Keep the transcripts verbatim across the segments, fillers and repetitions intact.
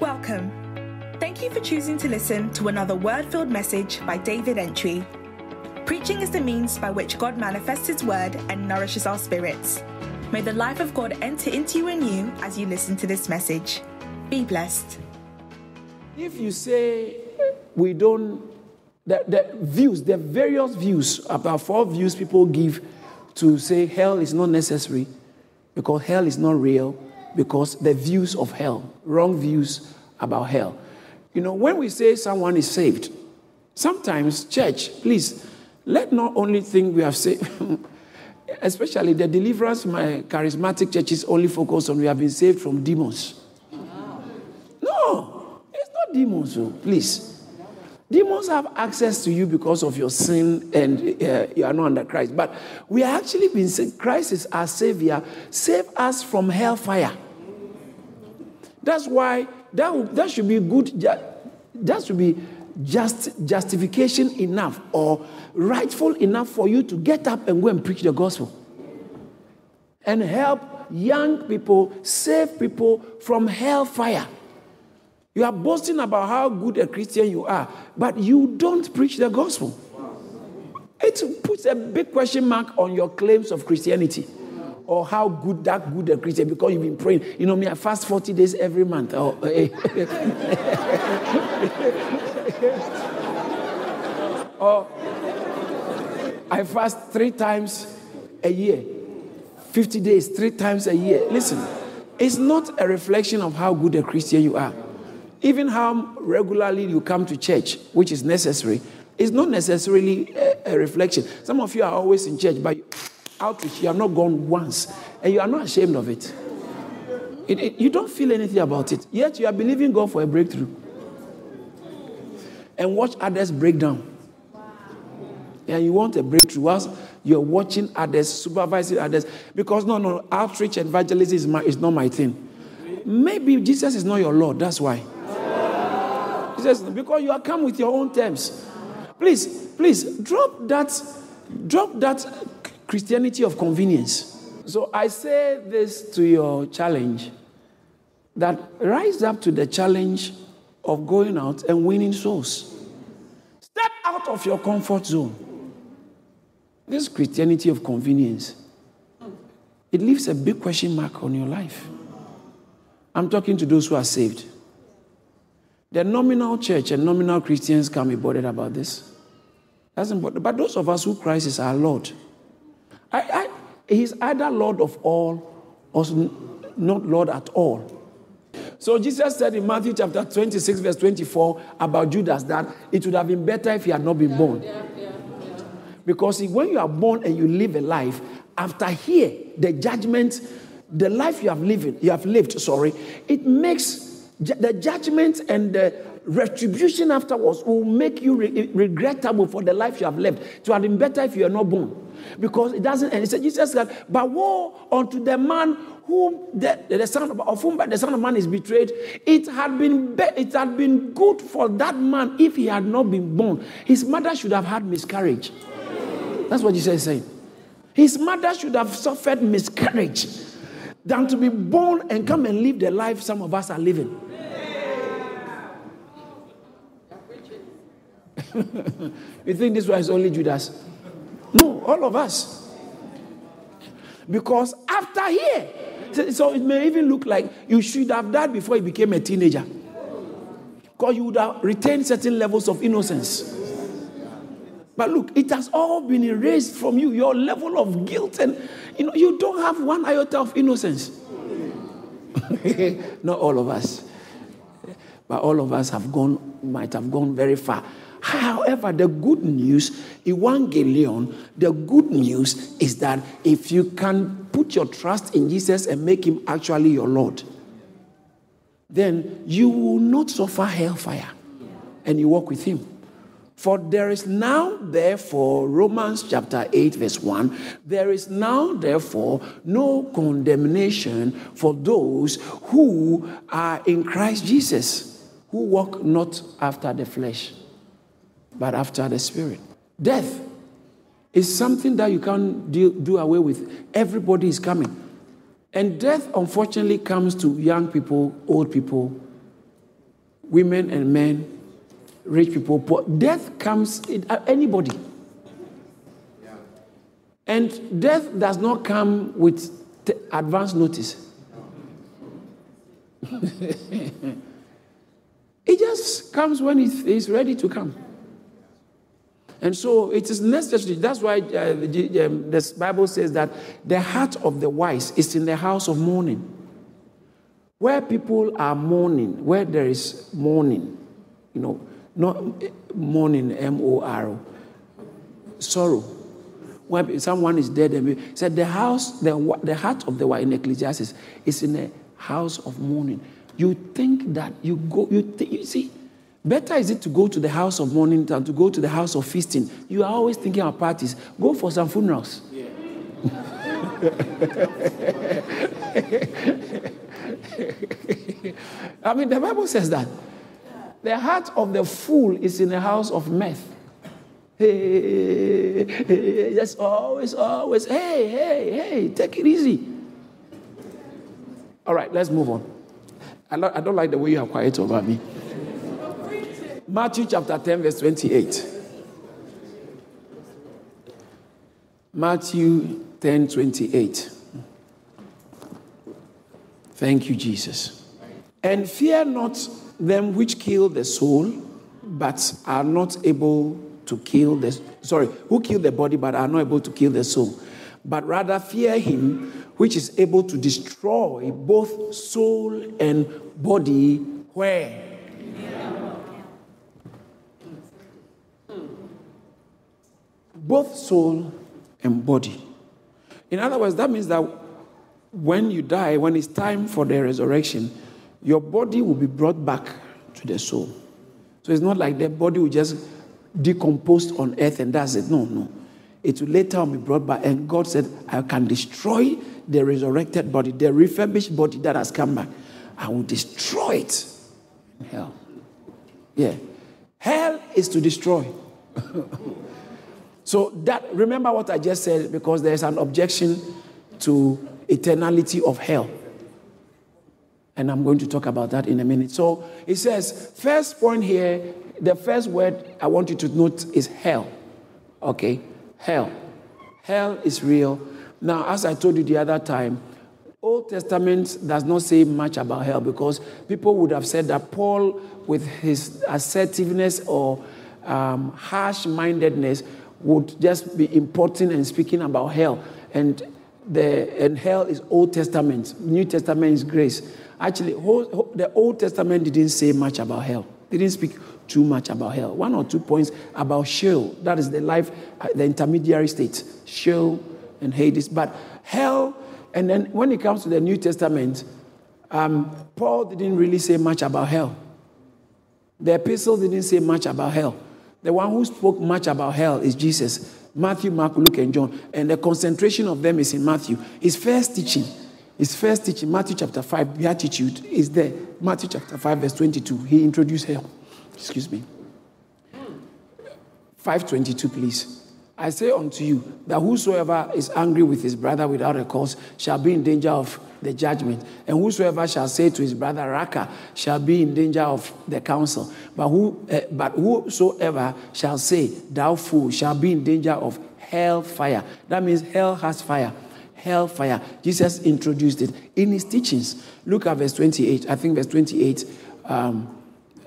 Welcome. Thank you for choosing to listen to another word-filled message by David Antwi. Preaching is the means by which God manifests His word and nourishes our spirits. May the life of God enter into you and you as you listen to this message. Be blessed. If you say we don't, the, the views, the various views, about four views people give to say hell is not necessary because hell is not real. Because the views of hell, wrong views about hell. You know, when we say someone is saved, sometimes, church, please, let not only think we have saved, especially the deliverance my charismatic churches only focus on we have been saved from demons. Wow. No, it's not demons, though, please. Demons have access to you because of your sin and uh, you are not under Christ. But we are actually been saved. Christ is our Savior. Save us from hellfire. That's why that, that should be good. That should be just justification enough or rightful enough for you to get up and go and preach the gospel and help young people, save people from hellfire. You are boasting about how good a Christian you are, but you don't preach the gospel. It puts a big question mark on your claims of Christianity. Or how good that good a Christian, because you've been praying. You know me, I fast forty days every month. Oh, eh. Or I fast three times a year. fifty days, three times a year. Listen, it's not a reflection of how good a Christian you are. Even how regularly you come to church, which is necessary, is not necessarily a, a reflection. Some of you are always in church, but... You, outreach, you have not gone once, and you are not ashamed of it. It, it. You don't feel anything about it, yet you are believing God for a breakthrough. And watch others break down. And you want a breakthrough whilst you're watching others, supervising others, because no, no, outreach and evangelism is, my, is not my thing. Maybe Jesus is not your Lord, that's why. Jesus, because you are come with your own terms. Please, please, drop that, drop that Christianity of convenience. So I say this to your challenge, that rise up to the challenge of going out and winning souls. Step out of your comfort zone. This Christianity of convenience, it leaves a big question mark on your life. I'm talking to those who are saved. The nominal church and nominal Christians can't be bothered about this. That's important. But those of us who Christ is our Lord, I, I, he's either Lord of all or not Lord at all. So Jesus said in Matthew chapter twenty-six, verse twenty-four, about Judas that it would have been better if he had not been born. Yeah, yeah, yeah. Because when you are born and you live a life, after here, the judgment, the life you have lived, you have lived, sorry, it makes the judgment and the retribution afterwards will make you re regrettable for the life you have lived. It would have been better if you are not born. Because it doesn't end. He said, Jesus said, but woe unto the man whom the, the son of, of whom by the Son of Man is betrayed. It had been be, it had been good for that man if he had not been born. His mother should have had miscarriage. That's what Jesus is saying. His mother should have suffered miscarriage than to be born and come and live the life some of us are living. You think this was only Judas? No, all of us. Because after here, so it may even look like you should have died before you became a teenager. Because you would have retained certain levels of innocence. But look, it has all been erased from you. Your level of guilt and, you know, you don't have one iota of innocence. Not all of us. But all of us have gone, might have gone very far. However, the good news, Evangelion, the good news is that if you can put your trust in Jesus and make him actually your Lord, then you will not suffer hellfire and you walk with him. For there is now, therefore, Romans chapter eight, verse one, there is now, therefore, no condemnation for those who are in Christ Jesus, who walk not after the flesh, but after the Spirit. Death is something that you can't do, do away with. Everybody is coming. And death, unfortunately, comes to young people, old people, women and men, rich people, poor. Death comes at anybody. Yeah. And death does not come with t- advance notice. It just comes when it is ready to come. And so it is necessary. That's why uh, the, um, the Bible says that the heart of the wise is in the house of mourning. Where people are mourning, where there is mourning, you know, not mourning, M O R O, sorrow. When someone is dead, and we said the house, the, the heart of the wise in Ecclesiastes is in the house of mourning. You think that you go, you, th- you see, better is it to go to the house of mourning than to go to the house of feasting. You are always thinking of parties. Go for some funerals. Yeah. I mean, the Bible says that. The heart of the fool is in the house of meth. Hey, hey, hey, that's always, always, hey, hey, hey, take it easy. All right, let's move on. I don't, I don't like the way you are quiet over me. Matthew chapter ten, verse twenty-eight. Matthew ten, twenty-eight. Thank you, Jesus. And fear not them which kill the soul, but are not able to kill the... Sorry, who kill the body, but are not able to kill the soul. But rather fear him which is able to destroy both soul and body. Where? Both soul and body. In other words, that means that when you die, when it's time for the resurrection, your body will be brought back to the soul. So it's not like the body will just decompose on earth and that's it. No, no. It will later be brought back. And God said, I can destroy the resurrected body, the refurbished body that has come back. I will destroy it. Hell. Yeah. Hell is to destroy. So that, remember what I just said, because there's an objection to eternality of hell. And I'm going to talk about that in a minute. So it says, first point here, the first word I want you to note is hell. Okay, hell. Hell is real. Now, as I told you the other time, Old Testament does not say much about hell because people would have said that Paul, with his assertiveness or um, harsh-mindedness, would just be importing and speaking about hell. And the and hell is Old Testament. New Testament is grace. Actually, whole, the Old Testament didn't say much about hell. They didn't speak too much about hell. One or two points about Sheol. That is the life, the intermediary state. Sheol and Hades. But hell, and then when it comes to the New Testament, um, Paul didn't really say much about hell. The epistles didn't say much about hell. The one who spoke much about hell is Jesus. Matthew, Mark, Luke, and John. And the concentration of them is in Matthew. His first teaching, his first teaching, Matthew chapter five, beatitude is there. Matthew chapter five, verse twenty-two. He introduced hell. Excuse me. five twenty-two, please. I say unto you that whosoever is angry with his brother without a cause shall be in danger of the judgment. And whosoever shall say to his brother, Raka, shall be in danger of the council. But who, uh, but whosoever shall say, thou fool, shall be in danger of hell fire. That means hell has fire. Hell fire. Jesus introduced it in his teachings. Look at verse twenty-eight. I think verse twenty-eight. Um,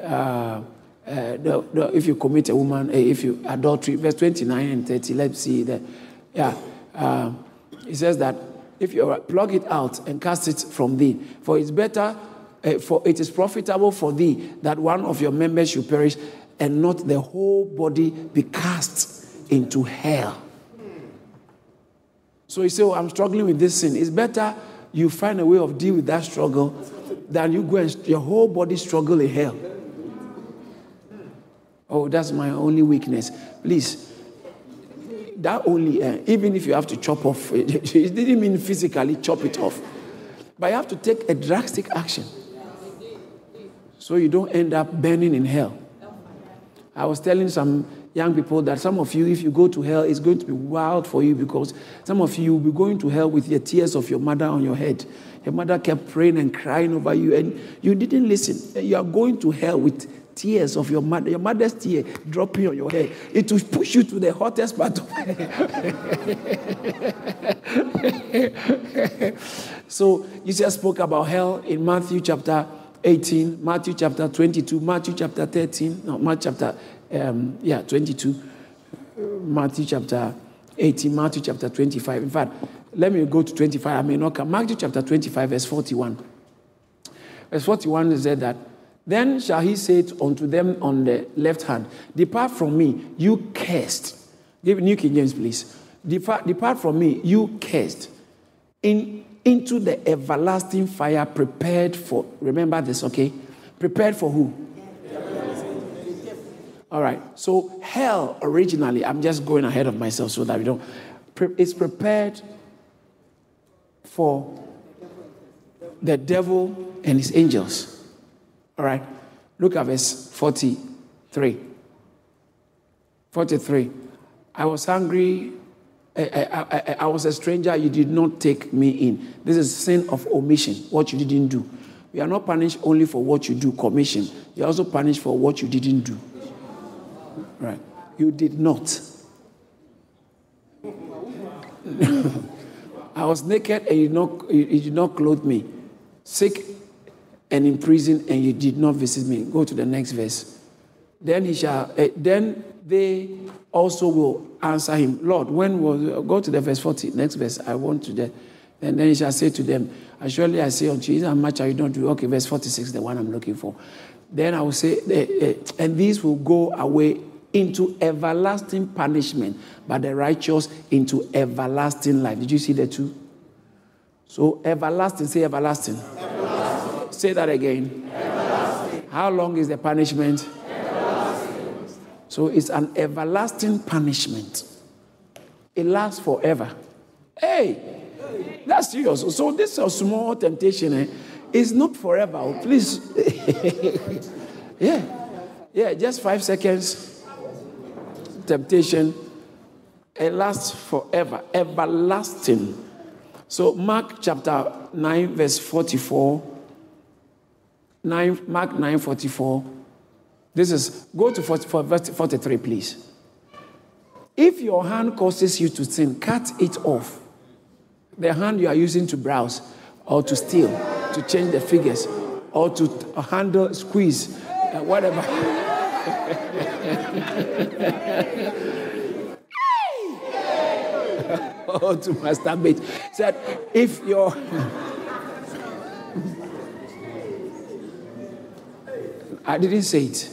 uh, Uh, the, the, if you commit a woman, uh, if you adultery, verse twenty-nine and thirty, let's see that. Yeah, uh, it says that if you plug it out and cast it from thee, for it's better, uh, for it is profitable for thee that one of your members should perish, and not the whole body be cast into hell. So you say, oh, I'm struggling with this sin. It's better you find a way of deal with that struggle than you go and your whole body struggle in hell. Oh, that's my only weakness. Please, that only, uh, even if you have to chop off, it didn't mean physically chop it off. But you have to take a drastic action so you don't end up burning in hell. I was telling some young people that some of you, if you go to hell, it's going to be wild for you, because some of you will be going to hell with your tears of your mother on your head. Your mother kept praying and crying over you, and you didn't listen. You are going to hell with tears of your mother, your mother's tear dropping on your head. It will push you to the hottest part of hell. So Jesus spoke about hell in Matthew chapter eighteen, Matthew chapter twenty-two, Matthew chapter thirteen, no, Matthew chapter, um, yeah, twenty-two, Matthew chapter eighteen, Matthew chapter twenty-five. In fact, let me go to twenty-five. I may not come. Matthew chapter twenty-five, verse forty-one. Verse forty-one said that, "Then shall he say unto them on the left hand, Depart from me, you cursed." Give New King James, please. Depart, depart from me, you cursed, in into the everlasting fire prepared for, remember this, okay? Prepared for who? All right. So hell originally, I'm just going ahead of myself so that we don't. It's prepared for the devil and his angels. All right, look at verse forty-three. forty-three. I was hungry. I, I, I, I was a stranger. You did not take me in. This is sin of omission, what you didn't do. You are not punished only for what you do, commission. You are also punished for what you didn't do. Right. You did not. I was naked and you did not, you did not clothe me. Sick and in prison, and you did not visit me. Go to the next verse. Then he shall. Uh, then they also will answer him, Lord, when was? Go to the verse forty. Next verse. I want to the. And then he shall say to them, Surely I say unto you, how much are you not doing? Okay, verse forty-six, the one I'm looking for. Then I will say, uh, uh, and these will go away into everlasting punishment, but the righteous into everlasting life. Did you see the two? So everlasting. Say everlasting. Say that again. Everlasting. How long is the punishment? Everlasting. So it's an everlasting punishment. It lasts forever. Hey, that's serious. So this is a small temptation. Eh? It's not forever. Oh, please. Yeah. Yeah, just five seconds. Temptation. It lasts forever. Everlasting. So Mark chapter nine, verse forty-four. Nine, Mark nine forty four. This is, go to forty-three, please. If your hand causes you to sin, cut it off. The hand you are using to browse, or to steal, to change the figures, or to handle, squeeze, uh, whatever. Or to masturbate. Said, if your I didn't say it.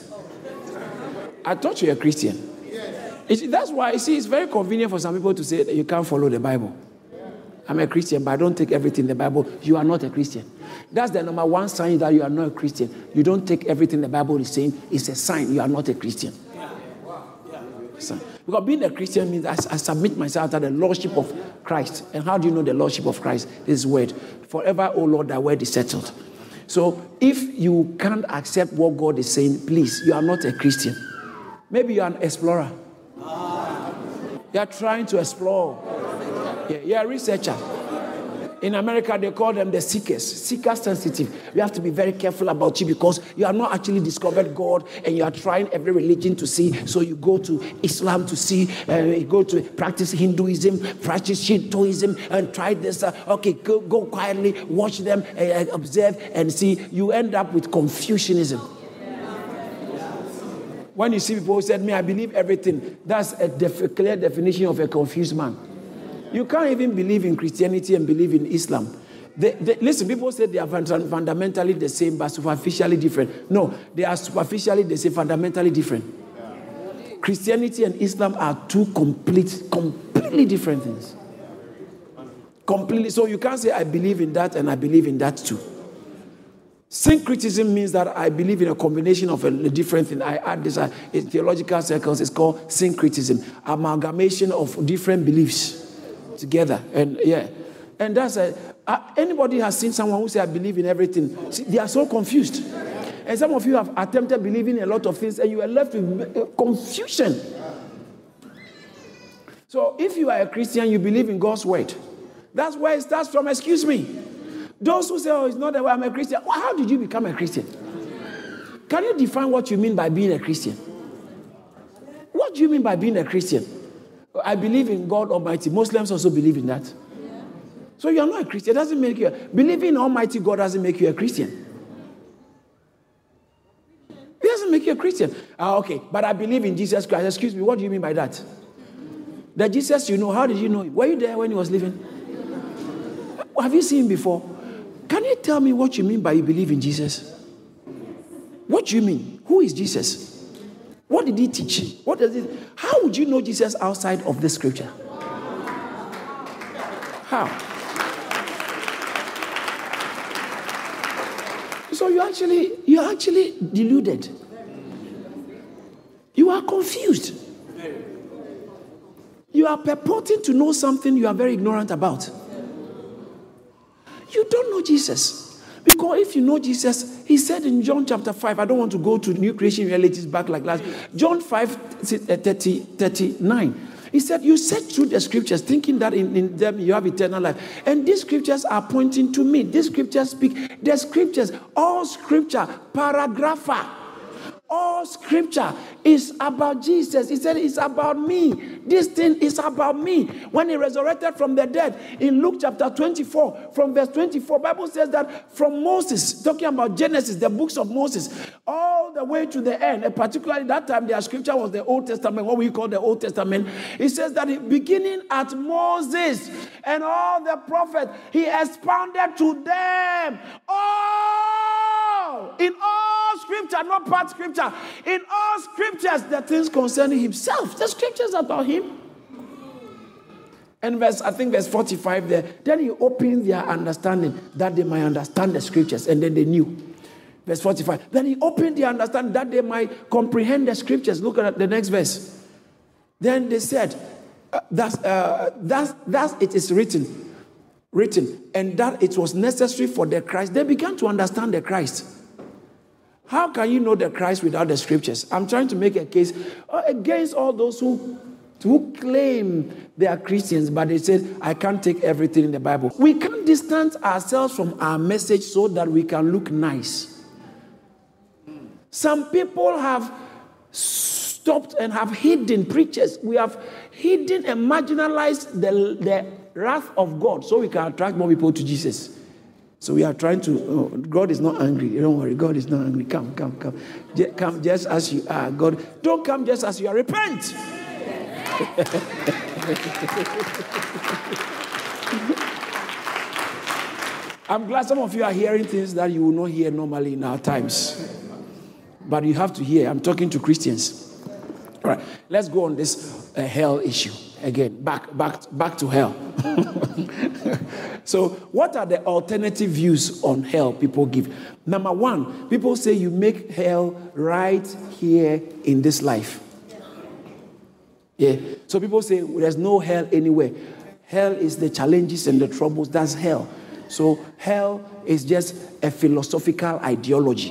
I thought you were a Christian. Yes. It, that's why, you see, it's very convenient for some people to say that you can't follow the Bible. Yeah. I'm a Christian, but I don't take everything in the Bible. You are not a Christian. That's the number one sign that you are not a Christian. You don't take everything the Bible is saying. It's a sign you are not a Christian. Yeah. Wow. Yeah. So, because being a Christian means I, I submit myself to the Lordship of Christ. And how do you know the Lordship of Christ? This word. Forever, O Lord, thy word is settled. So if you can't accept what God is saying, please, you are not a Christian. Maybe you are an explorer. Ah. You are trying to explore. Yeah, you are a researcher. In America, they call them the seekers, seeker sensitive. You have to be very careful about you, because you are not actually discovered God, and you are trying every religion to see. So you go to Islam to see, uh, you go to practice Hinduism, practice Shintoism, and try this. Uh, okay, go, go quietly, watch them, uh, observe, and see. You end up with Confucianism. When you see people who said, "Me, I believe everything," that's a def- clear definition of a confused man. You can't even believe in Christianity and believe in Islam. They, they, listen, people say they are fundamentally the same but superficially different. No, they are superficially the same, fundamentally different. Yeah. Christianity and Islam are two complete, completely different things. Completely. So you can't say, I believe in that and I believe in that too. Syncretism means that I believe in a combination of a, a different thing. I add this, I, in theological circles, it's called syncretism, amalgamation of different beliefs together. And yeah, and that's a, uh, anybody has seen someone who say I believe in everything? See, they are so confused, and some of you have attempted believing a lot of things, and you are left with uh, confusion. So if you are a Christian, you believe in God's word. That's where it starts from. Excuse me. Those who say, oh, it's not the way I'm a Christian. Well, how did you become a Christian? Can you define what you mean by being a Christian? What do you mean by being a Christian? I believe in God Almighty. Muslims also believe in that. Yeah. So you are not a Christian. It doesn't make you. Believing in Almighty God doesn't make you a Christian. It doesn't make you a Christian. Ah, okay, but I believe in Jesus Christ. Excuse me, what do you mean by that? That Jesus you know, how did you know him? Were you there when he was living? Have you seen him before? Can you tell me what you mean by you believe in Jesus? What do you mean? Who is Jesus? What did he teach? What does it? How would you know Jesus outside of the scripture? How? So you actually, you are actually deluded. You are confused. You are purporting to know something you are very ignorant about. You don't know Jesus. Because if you know Jesus, he said in John chapter five, I don't want to go to new creation realities back like last. John five, thirty, thirty-nine. He said, you search through the scriptures, thinking that in, in them you have eternal life. And these scriptures are pointing to me. These scriptures speak. The scriptures, all scripture, paragrapha, all scripture is about Jesus. He said, it's about me. This thing is about me. When he resurrected from the dead, in Luke chapter twenty-four, from verse twenty-four, Bible says that from Moses, talking about Genesis, the books of Moses, all the way to the end, and particularly that time, their scripture was the Old Testament, what we call the Old Testament. It says that beginning at Moses and all the prophets, he expounded to them all, in all scripture, not part scripture, in all scriptures, the things concerning himself. The scriptures about him. And verse, I think verse forty-five there. Then he opened their understanding that they might understand the scriptures. And then they knew. Verse forty-five. Then he opened their understanding that they might comprehend the scriptures. Look at the next verse. Then they said, uh, that's, uh, that's, that's it is written. Written. And that it was necessary for the Christ. They began to understand the Christ. How can you know the Christ without the scriptures? I'm trying to make a case against all those who, who claim they are Christians, but they say, I can't take everything in the Bible. We can't distance ourselves from our message so that we can look nice. Some people have stopped and have hidden preachers. We have hidden and marginalized the, the wrath of God so we can attract more people to Jesus. So we are trying to, oh, God is not angry. Don't worry, God is not angry. Come, come, come. Just, come just as you are. God, don't come just as you are. Repent. I'm glad some of you are hearing things that you will not hear normally in our times. But you have to hear. I'm talking to Christians. All right, let's go on this uh, hell issue. Again, back, back, back to hell. So, what are the alternative views on hell people give? Number one, people say you make hell right here in this life. Yeah. So people say well, there's no hell anywhere. Hell is the challenges and the troubles. That's hell. So hell is just a philosophical ideology.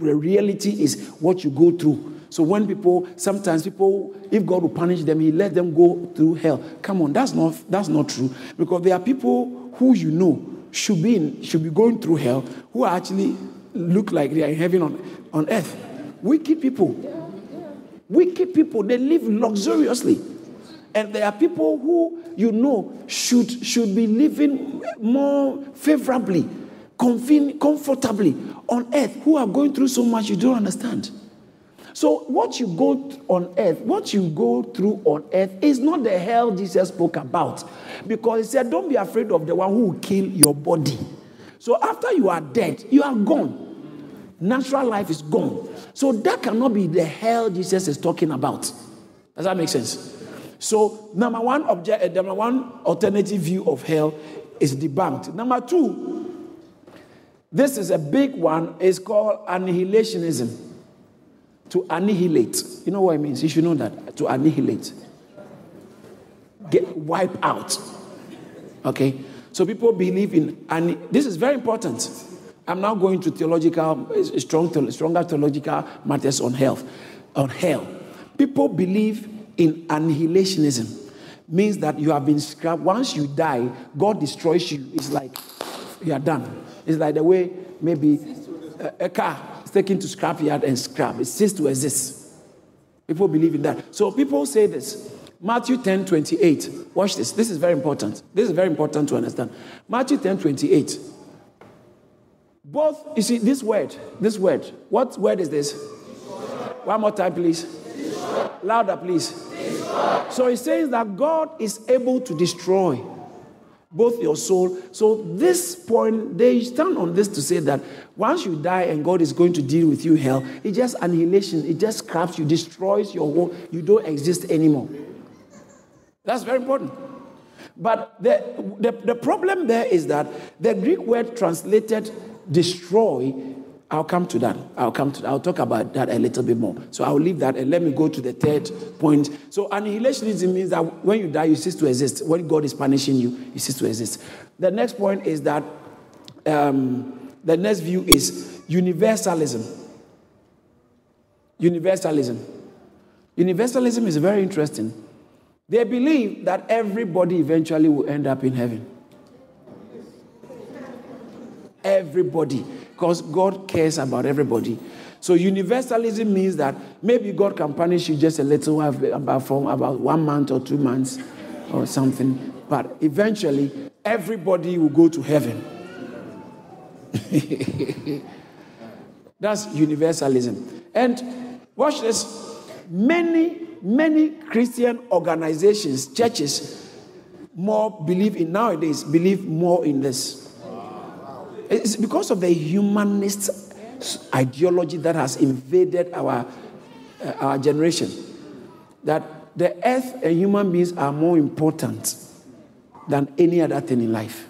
The reality is what you go through. So when people, sometimes people, if God will punish them, he let them go through hell. Come on, that's not that's not true. Because there are people who you know should be in, should be going through hell who actually look like they are in heaven on, on earth. Wicked people. Wicked people, they live luxuriously. And there are people who you know should, should be living more favorably, comfortably on earth who are going through so much you don't understand. So what you go on earth, what you go through on earth is not the hell Jesus spoke about. Because he said, don't be afraid of the one who will kill your body. So after you are dead, you are gone. Natural life is gone. So that cannot be the hell Jesus is talking about. Does that make sense? So number one, object, number one alternative view of hell is debunked. Number two, this is a big one, it's called annihilationism. To annihilate. You know what it means? You should know that. To annihilate. Get, wipe out. Okay? So people believe in... And this is very important. I'm now going to theological, strong, stronger theological matters on health, on hell. People believe in annihilationism. means that you have been scrapped. Once you die, God destroys you. It's like you are done. It's like the way maybe a, a car is taken to scrapyard and scrap. It ceases to exist. People believe in that. So people say this. Matthew ten twenty-eight. Watch this. This is very important. This is very important to understand. Matthew ten twenty-eight. Both, you see, this word, this word. What word is this? One more time, please. Louder, please. So it says that God is able to destroy both your soul. So this point, they stand on this to say that once you die and God is going to deal with you hell, it just annihilation, it just scraps you, destroys your whole, you don't exist anymore. That's very important. But the, the, the problem there is that the Greek word translated destroy, I'll come to that. I'll come to that. I'll talk about that a little bit more. So I'll leave that and let me go to the third point. So annihilationism means that when you die, you cease to exist. When God is punishing you, you cease to exist. The next point is that um, the next view is universalism. Universalism. Universalism is very interesting. They believe that everybody eventually will end up in heaven. Everybody. Because God cares about everybody. So universalism means that maybe God can punish you just a little while, about, from about one month or two months or something. But eventually, everybody will go to heaven. That's universalism. And watch this. Many, many Christian organizations, churches, more believe in nowadays, believe more in this. It's because of the humanist ideology that has invaded our, uh, our generation. That the earth and human beings are more important than any other thing in life.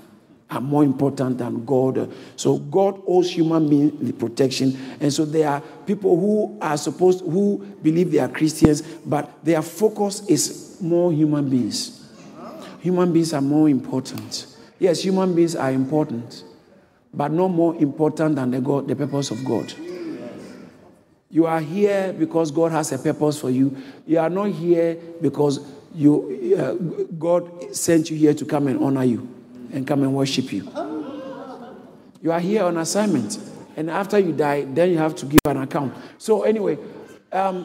Are more important than God. So God owes human beings the protection. And so there are people who are supposed, who believe they are Christians, but their focus is more human beings. Human beings are more important. Yes, human beings are important. But no more important than the, God, the purpose of God. You are here because God has a purpose for you. You are not here because you, uh, God sent you here to come and honor you and come and worship you. You are here on assignment. And after you die, then you have to give an account. So anyway, um,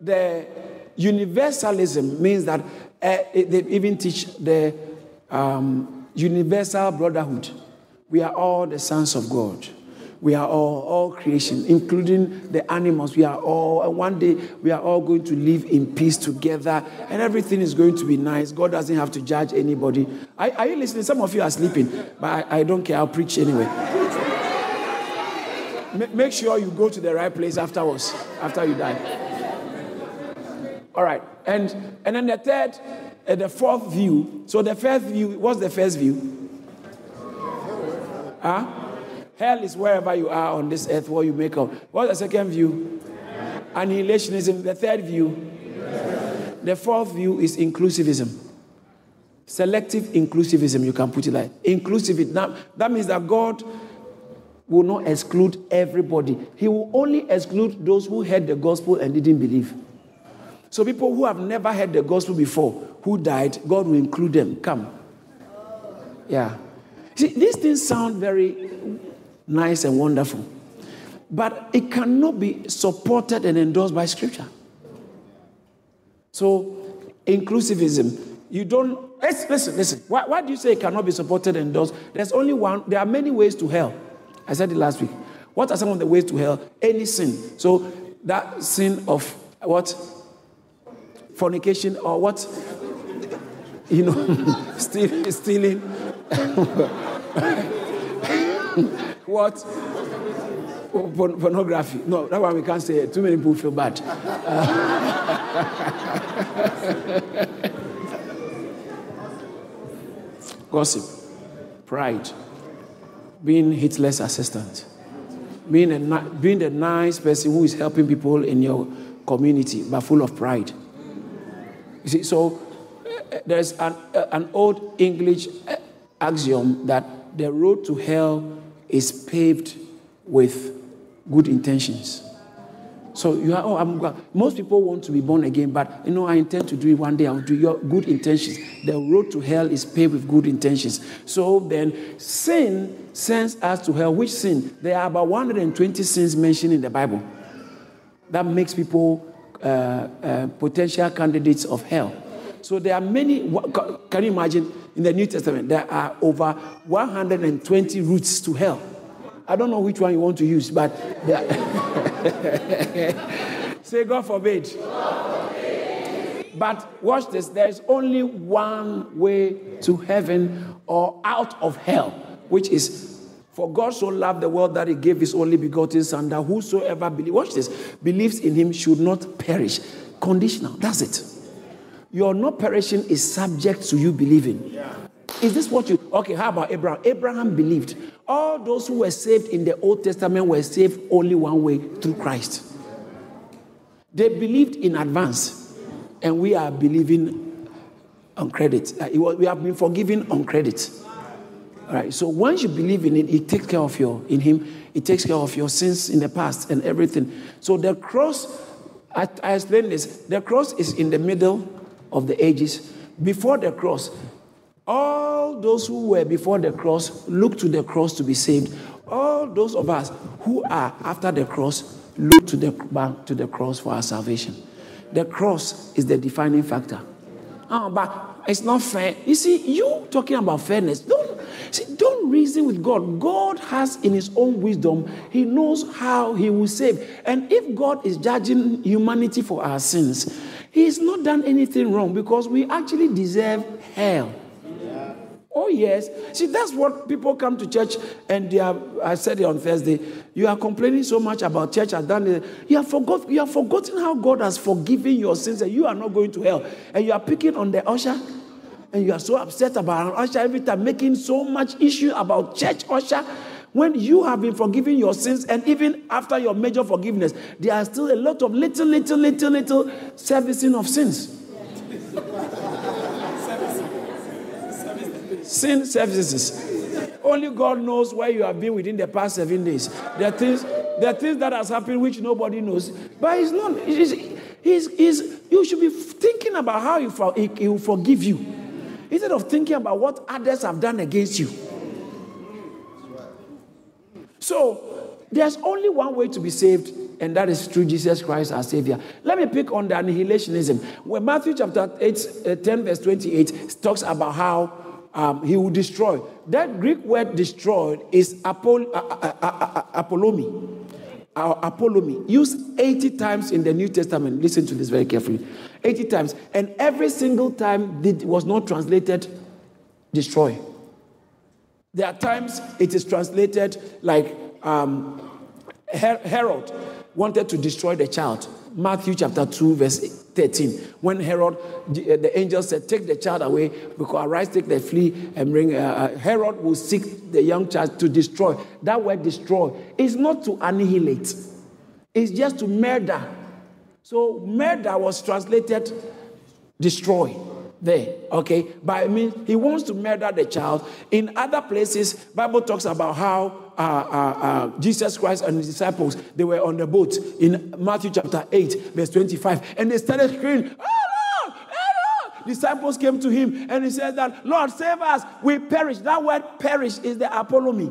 the universalism means that uh, they even teach the um, universal brotherhood. We are all the sons of God. We are all, all creation, including the animals. We are all, and one day we are all going to live in peace together, and everything is going to be nice. God doesn't have to judge anybody. Are, are you listening? Some of you are sleeping, but I, I don't care. I'll preach anyway. Make sure you go to the right place afterwards, after you die. All right. And, and then the third, uh, the fourth view. So the first view, what's the first view? Huh? Hell is wherever you are on this earth, what you make of. What's the second view? Annihilationism. The third view. Yes. The fourth view is inclusivism. Selective inclusivism, you can put it like. Inclusivism. Now, that means that God will not exclude everybody. He will only exclude those who heard the gospel and didn't believe. So people who have never heard the gospel before, who died, God will include them. Come. Yeah. See, these things sound very nice and wonderful, but it cannot be supported and endorsed by Scripture. So, inclusivism, you don't, listen, listen, why, why do you say it cannot be supported and endorsed? There's only one, there are many ways to hell. I said it last week. What are some of the ways to hell? Any sin. So, that sin of what? Fornication or what? You know, stealing. stealing. What? Pornography. No, that one we can't say. Too many people feel bad. Uh, gossip. Pride. Being Hitler's assistant. Being, a, being the nice person who is helping people in your community, but full of pride. You see, so there's an, an old English axiom that the road to hell is paved with good intentions. So you are, oh, I'm, most people want to be born again, but, you know, I intend to do it one day. I'll do your good intentions. The road to hell is paved with good intentions. So then sin sends us to hell. Which sin? There are about one hundred twenty sins mentioned in the Bible. That makes people uh, uh, potential candidates of hell. So there are many, can you imagine, in the New Testament, there are over one hundred twenty routes to hell. I don't know which one you want to use, but say, God forbid. God forbid. But watch this. There is only one way to heaven or out of hell, which is, for God so loved the world that he gave his only begotten son, that whosoever believes, watch this, believes in him should not perish. Conditional. That's it. Your not perishing is subject to you believing. Yeah. Is this what you... Okay, how about Abraham? Abraham believed. All those who were saved in the Old Testament were saved only one way, through Christ. They believed in advance, and we are believing on credit. We have been forgiven on credit. All right, so once you believe in it, it takes care of your... in him, it takes care of your sins in the past and everything. So the cross... I, I explained this. The cross is in the middle of the ages. Before the cross... all those who were before the cross look to the cross to be saved. All those of us who are after the cross look to the, back to the cross for our salvation. The cross is the defining factor. Oh, but it's not fair. You see, you talking about fairness. Don't, see, don't reason with God. God has in his own wisdom, he knows how he will save. And if God is judging humanity for our sins, he's not done anything wrong, because we actually deserve hell. Oh, yes. See, that's what people come to church and they are, I said it on Thursday, you are complaining so much about church. I've done it. You have forgot, you have forgotten how God has forgiven your sins and you are not going to hell. And you are picking on the usher and you are so upset about an usher every time, making so much issue about church usher when you have been forgiven your sins. And even after your major forgiveness, there are still a lot of little, little, little, little servicing of sins. Sin services. Only God knows where you have been within the past seven days. There are things, there are things that has happened which nobody knows. But it's not. It's, it's, it's, you should be thinking about how he, for, he, he will forgive you, instead of thinking about what others have done against you. So there's only one way to be saved, and that is through Jesus Christ our Savior. Let me pick on the annihilationism. When Matthew chapter eight, uh, ten, verse twenty-eight talks about how Um, he will destroy. That Greek word destroyed is apol, uh, uh, uh, uh, apolomi. Uh, apolomi. Used eighty times in the New Testament. Listen to this very carefully. eighty times. And every single time it was not translated destroy. There are times it is translated like um, Her- Herod wanted to destroy the child. Matthew chapter two, verse thirteen. When Herod, the, the angel said, take the child away, because arise, take the flea, and bring. Uh, Herod will seek the young child to destroy. That word destroy is not to annihilate, it's just to murder. So murder was translated destroy there, okay? But I mean, he wants to murder the child. In other places, Bible talks about how Uh, uh, uh, Jesus Christ and his disciples, they were on the boat in Matthew chapter eight, verse twenty-five, and they started screaming, "Oh Lord, oh Lord!" Disciples came to him and he said that, "Lord, save us, we perish." That word perish is the apolomi.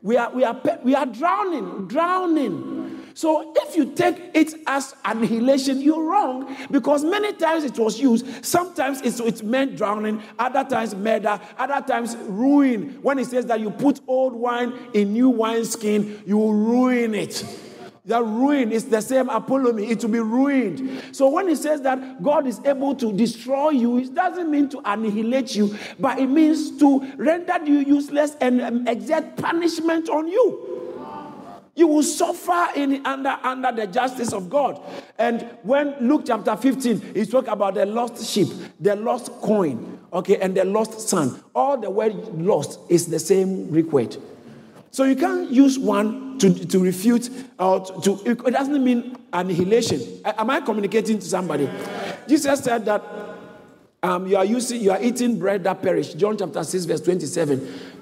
We are, we are, we are drowning, drowning. So if you take it as annihilation, you're wrong, because many times it was used. Sometimes it's, it's meant drowning, other times murder, other times ruin. When it says that you put old wine in new wineskin, you will ruin it. The ruin is the same apolomy. It will be ruined. So when it says that God is able to destroy you, it doesn't mean to annihilate you, but it means to render you useless and um, exert punishment on you. You will suffer in, under, under the justice of God. And when Luke chapter fifteen, he spoke about the lost sheep, the lost coin, okay, and the lost son. All the word lost is the same Greek word. So you can't use one to, to refute, or to, to, it doesn't mean annihilation. Am I communicating to somebody? Jesus said that um, you, are using, you are eating bread that perished. John chapter six, verse twenty-seven.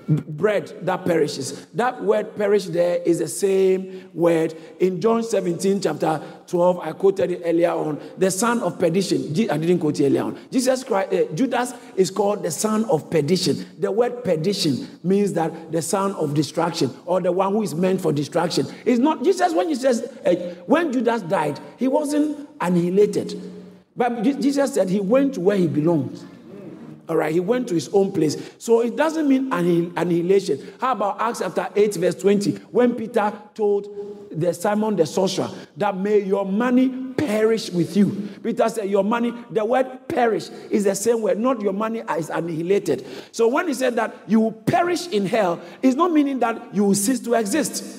bread that perishes. That word perish there is the same word in John seventeen, chapter twelve. I quoted it earlier on. The son of perdition. I didn't quote it earlier on. Jesus Christ, uh, Judas is called the son of perdition. The word perdition means that the son of destruction, or the one who is meant for destruction. It's not Jesus. When Jesus, uh, when Judas died, he wasn't annihilated. But Jesus said he went to where he belonged. All right, he went to his own place. So it doesn't mean annihil- annihilation. How about Acts chapter eight, verse twenty, when Peter told the Simon the sorcerer that may your money perish with you. Peter said your money, the word perish is the same word, not your money is annihilated. So when he said that you will perish in hell, it's not meaning that you will cease to exist.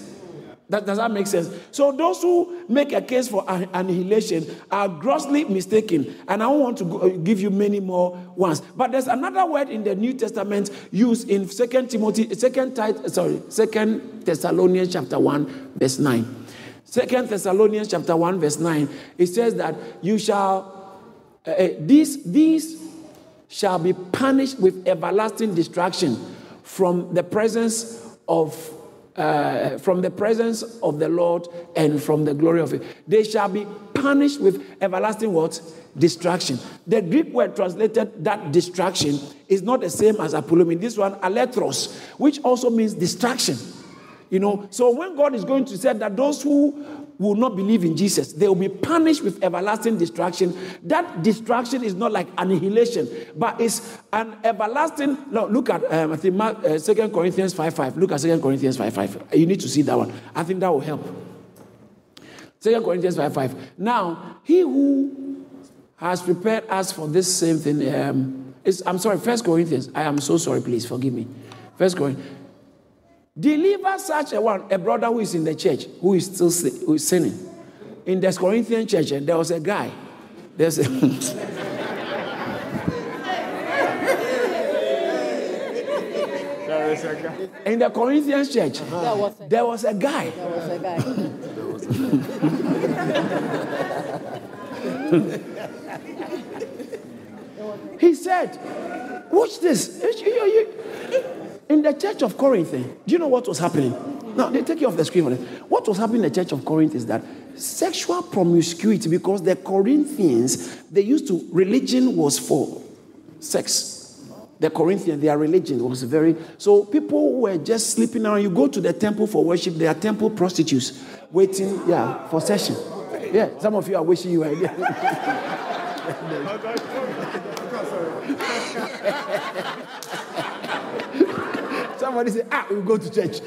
That, does that make sense? So those who make a case for annihilation are grossly mistaken. And I don't want to go, give you many more ones. But there's another word in the New Testament used in Second Timothy, Second sorry, Second Thessalonians chapter one, verse nine. Second Thessalonians chapter one, verse nine. It says that you shall uh, these these shall be punished with everlasting destruction from the presence of. Uh, from the presence of the Lord and from the glory of it. They shall be punished with everlasting what? Distraction. The Greek word translated that distraction is not the same as apolumi. This one, alethros, which also means distraction. You know, so when God is going to say that those who will not believe in Jesus, they will be punished with everlasting distraction. That distraction is not like annihilation, but it's an everlasting. No, look at um, I think Mark, uh, Second Corinthians five five. Look at Second Corinthians five five. You need to see that one. I think that will help. Second Corinthians five five. Now, he who has prepared us for this same thing. Um, is, I'm sorry, First Corinthians. I am so sorry. Please forgive me. First Corinthians. Deliver such a one, a brother who is in the church, who is still sin, who is sinning. In the Corinthian church, and there was a guy. There's a in the Corinthian church, there was a guy. There was a guy. There was a guy. He said, watch this. In the church of Corinth, do you know what was happening? Now, they take you off the screen for this. What was happening in the church of Corinth is that sexual promiscuity, because the Corinthians, they used to, religion was for sex. The Corinthians, their religion was very, so people were just sleeping around. You go to the temple for worship, there are temple prostitutes waiting, yeah, for session. Yeah, some of you are wishing you were there. Somebody say, ah, we'll go to church.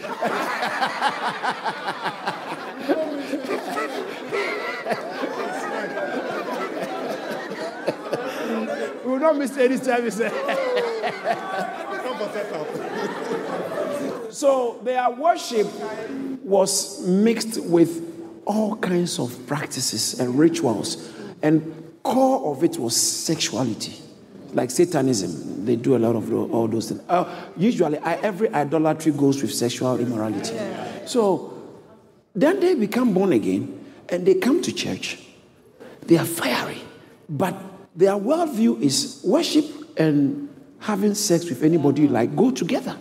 We will not miss any service. So their worship was mixed with all kinds of practices and rituals. And core of it was sexuality. Like Satanism, they do a lot of all those things. Uh, usually, I, every idolatry goes with sexual immorality. Yeah. So, then they become born again, and they come to church. They are fiery, but their worldview is worship and having sex with anybody you like go together.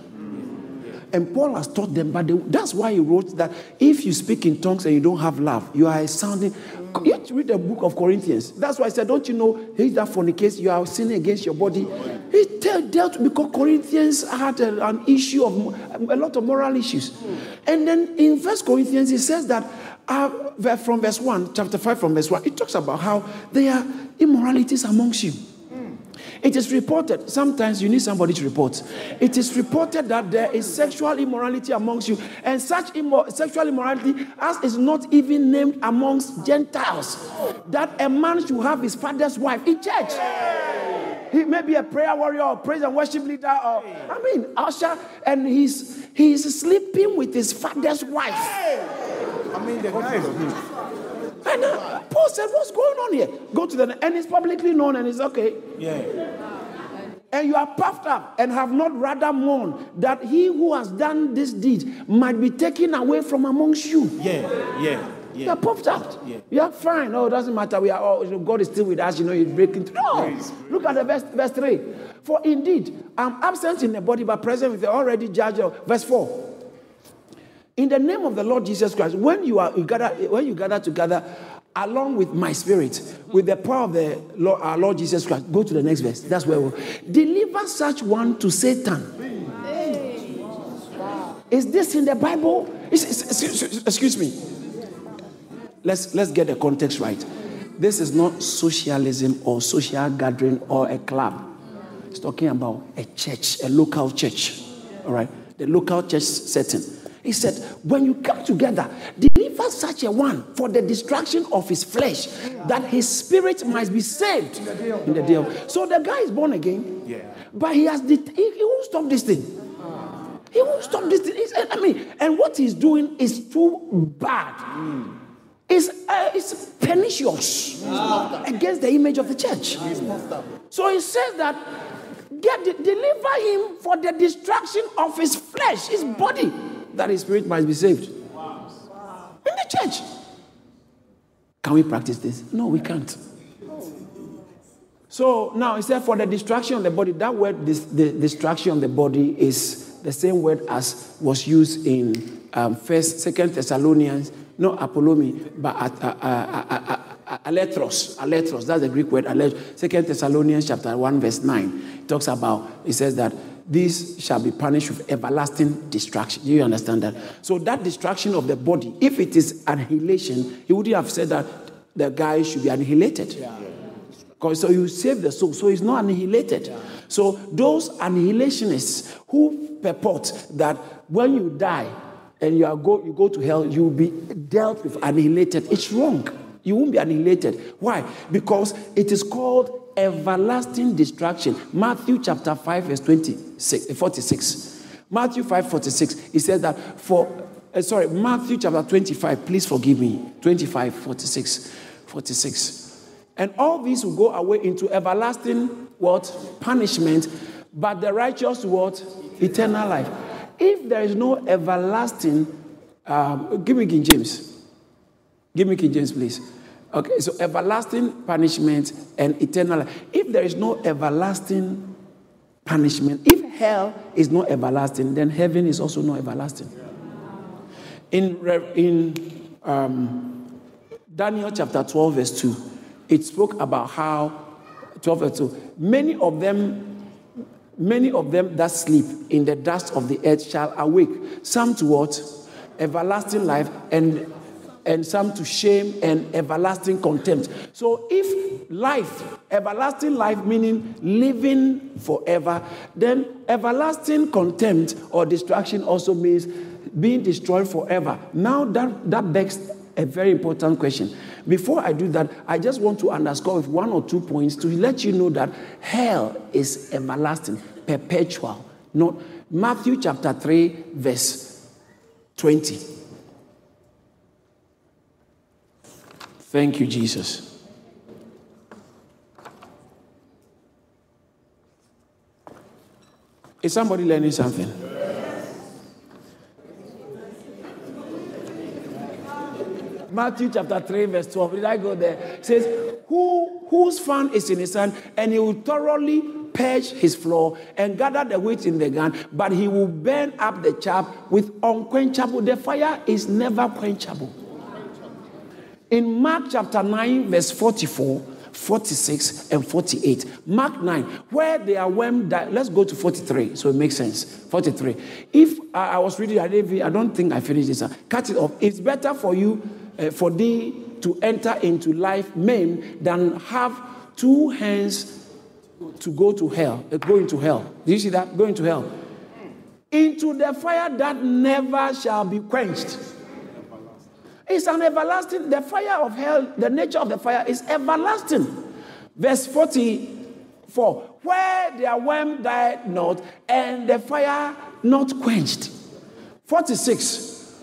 And Paul has taught them, but they, that's why he wrote that if you speak in tongues and you don't have love, you are sounding. You have to read the book of Corinthians. That's why I said, don't you know, he that fornicates, you are sinning against your body. He dealt because Corinthians had a, an issue of a lot of moral issues. And then in First Corinthians, he says that uh, from verse one, chapter five, from verse one, it talks about how there are immoralities amongst you. It is reported, sometimes you need somebody to report. It is reported that there is sexual immorality amongst you, and such immo- sexual immorality as is not even named amongst Gentiles, that a man should have his father's wife in church. He may be a prayer warrior or praise and worship leader, or, I mean, usher, and he's, he's sleeping with his father's wife. I mean, the guy. And uh, Paul said, what's going on here? Go to the, and it's publicly known and it's okay. Yeah. And you are puffed up and have not rather mourned that he who has done this deed might be taken away from amongst you. Yeah, yeah. Yeah. You are puffed out. Yeah. You are fine. No, it doesn't matter. We are all, you know, God is still with us. You know, He's breaking through. No. Praise, praise. Look at the verse, verse three. For indeed, I'm absent in the body, but present with the already judge. Verse four. In the name of the Lord Jesus Christ, when you are you gather, when you gather together, along with my spirit, with the power of the Lord, our Lord Jesus Christ, go to the next verse. That's where we'll deliver such one to Satan. Is this in the Bible? It's, it's, it's, excuse me. Let's let's get the context right. This is not socialism or social gathering or a club. It's talking about a church, a local church. All right, the local church setting. He said, when you come together, deliver such a one for the destruction of his flesh, that his spirit might be saved in the day of. So the guy is born again, yeah, but he has he, he won't stop this thing. He won't stop this thing. I mean, and what he's doing is too bad. Mm. It's, uh, it's pernicious ah. against the image of the church. Ah. So he says that get, deliver him for the destruction of his flesh, his body, that his spirit might be saved. Wow. Wow. In the church. Can we practice this? No, we can't. So now he said for the destruction of the body. That word, this, the destruction of the body is the same word as was used in um, First, Second Thessalonians, not Apollomi, but at, uh, uh, uh, uh, uh, Aletros. Aletros. That's the Greek word. Aletros. Second Thessalonians chapter one verse nine. It talks about. It says that these shall be punished with everlasting destruction. Do you understand that? So that destruction of the body, if it is annihilation, he wouldn't have said that the guy should be annihilated. Yeah. So you save the soul, so it's not annihilated. Yeah. So those annihilationists who purport that when you die and you are go you go to hell, you will be dealt with annihilated. It's wrong. You won't be annihilated. Why? Because it is called everlasting destruction. Matthew chapter five verse twenty-six, forty-six. Matthew five forty-six. It says that for uh, sorry Matthew chapter twenty-five. Please forgive me. twenty-five forty-six forty-six. And all these will go away into everlasting, what? Punishment. But the righteous, what? Eternal life. If there is no everlasting, um, give me King James. Give me King James, please. Okay, so everlasting punishment and eternal life. If there is no everlasting punishment, if hell is not everlasting, then heaven is also not everlasting. In, in um, Daniel chapter twelve, verse two, it spoke about how twelve and two, many of them, many of them that sleep in the dust of the earth shall awake, some to what? Everlasting life, and and some to shame and everlasting contempt. So if life, everlasting life meaning living forever, then everlasting contempt or destruction also means being destroyed forever. Now that, that begs a very important question. Before I do that, I just want to underscore with one or two points to let you know that hell is everlasting, perpetual. Not Matthew chapter three, verse twenty. Thank you, Jesus. Is somebody learning something? Matthew chapter three, verse twelve. Did I go there? It says, Who, whose fan is in his hand, and he will thoroughly purge his floor and gather the wheat in the ground, but he will burn up the chaff with unquenchable. The fire is never quenchable. In Mark chapter nine, verse forty-four, forty-six, and forty-eight. Mark nine, where they are worm died. Let's go to forty-three, so it makes sense. forty-three. If I, I was reading, I didn't, I don't think I finished this. Cut it off. It's better for you, uh, for thee to enter into life maimed than have two hands to go to hell. Uh, go into hell. Do you see that? Go into hell. Into the fire that never shall be quenched. It's an everlasting, the fire of hell, the nature of the fire is everlasting. Verse forty-four, where their worm died not, and the fire not quenched. forty-six,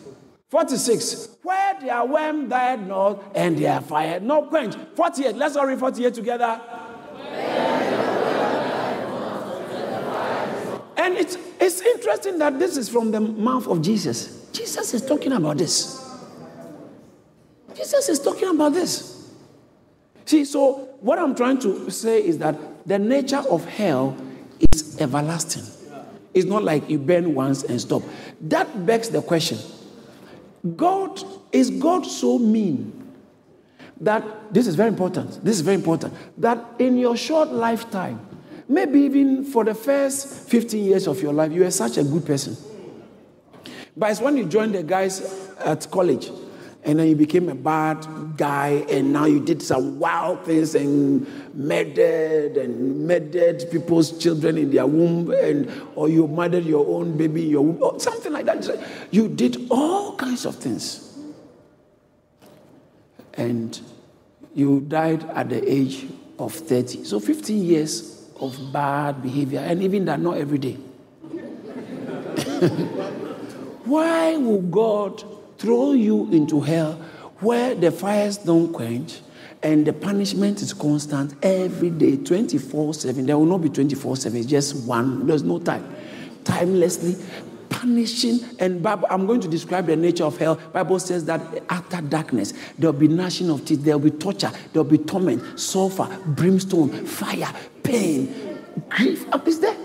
forty-six, where their worm died not, and their fire not quenched. forty-eight, let's all read forty-eight together. And it's, it's interesting that this is from the mouth of Jesus. Jesus is talking about this. Jesus is talking about this. See, so what I'm trying to say is that the nature of hell is everlasting. It's not like you burn once and stop. That begs the question, God, is God so mean that, this is very important, this is very important, that in your short lifetime, maybe even for the first fifteen years of your life, you were such a good person. But it's when you joined the guys at college, and then you became a bad guy, and now you did some wild things and murdered and murdered people's children in their womb, and or you murdered your own baby in your womb, or something like that. You did all kinds of things. And you died at the age of thirty. So fifteen years of bad behavior, and even that not every day. Why would God throw you into hell where the fires don't quench and the punishment is constant every day, twenty-four seven. There will not be twenty-four seven, it's just one. There's no time. Timelessly punishing. And Bible, I'm going to describe the nature of hell. Bible says that after darkness, there will be gnashing of teeth, there will be torture, there will be torment, sulfur, brimstone, fire, pain, grief. Is there?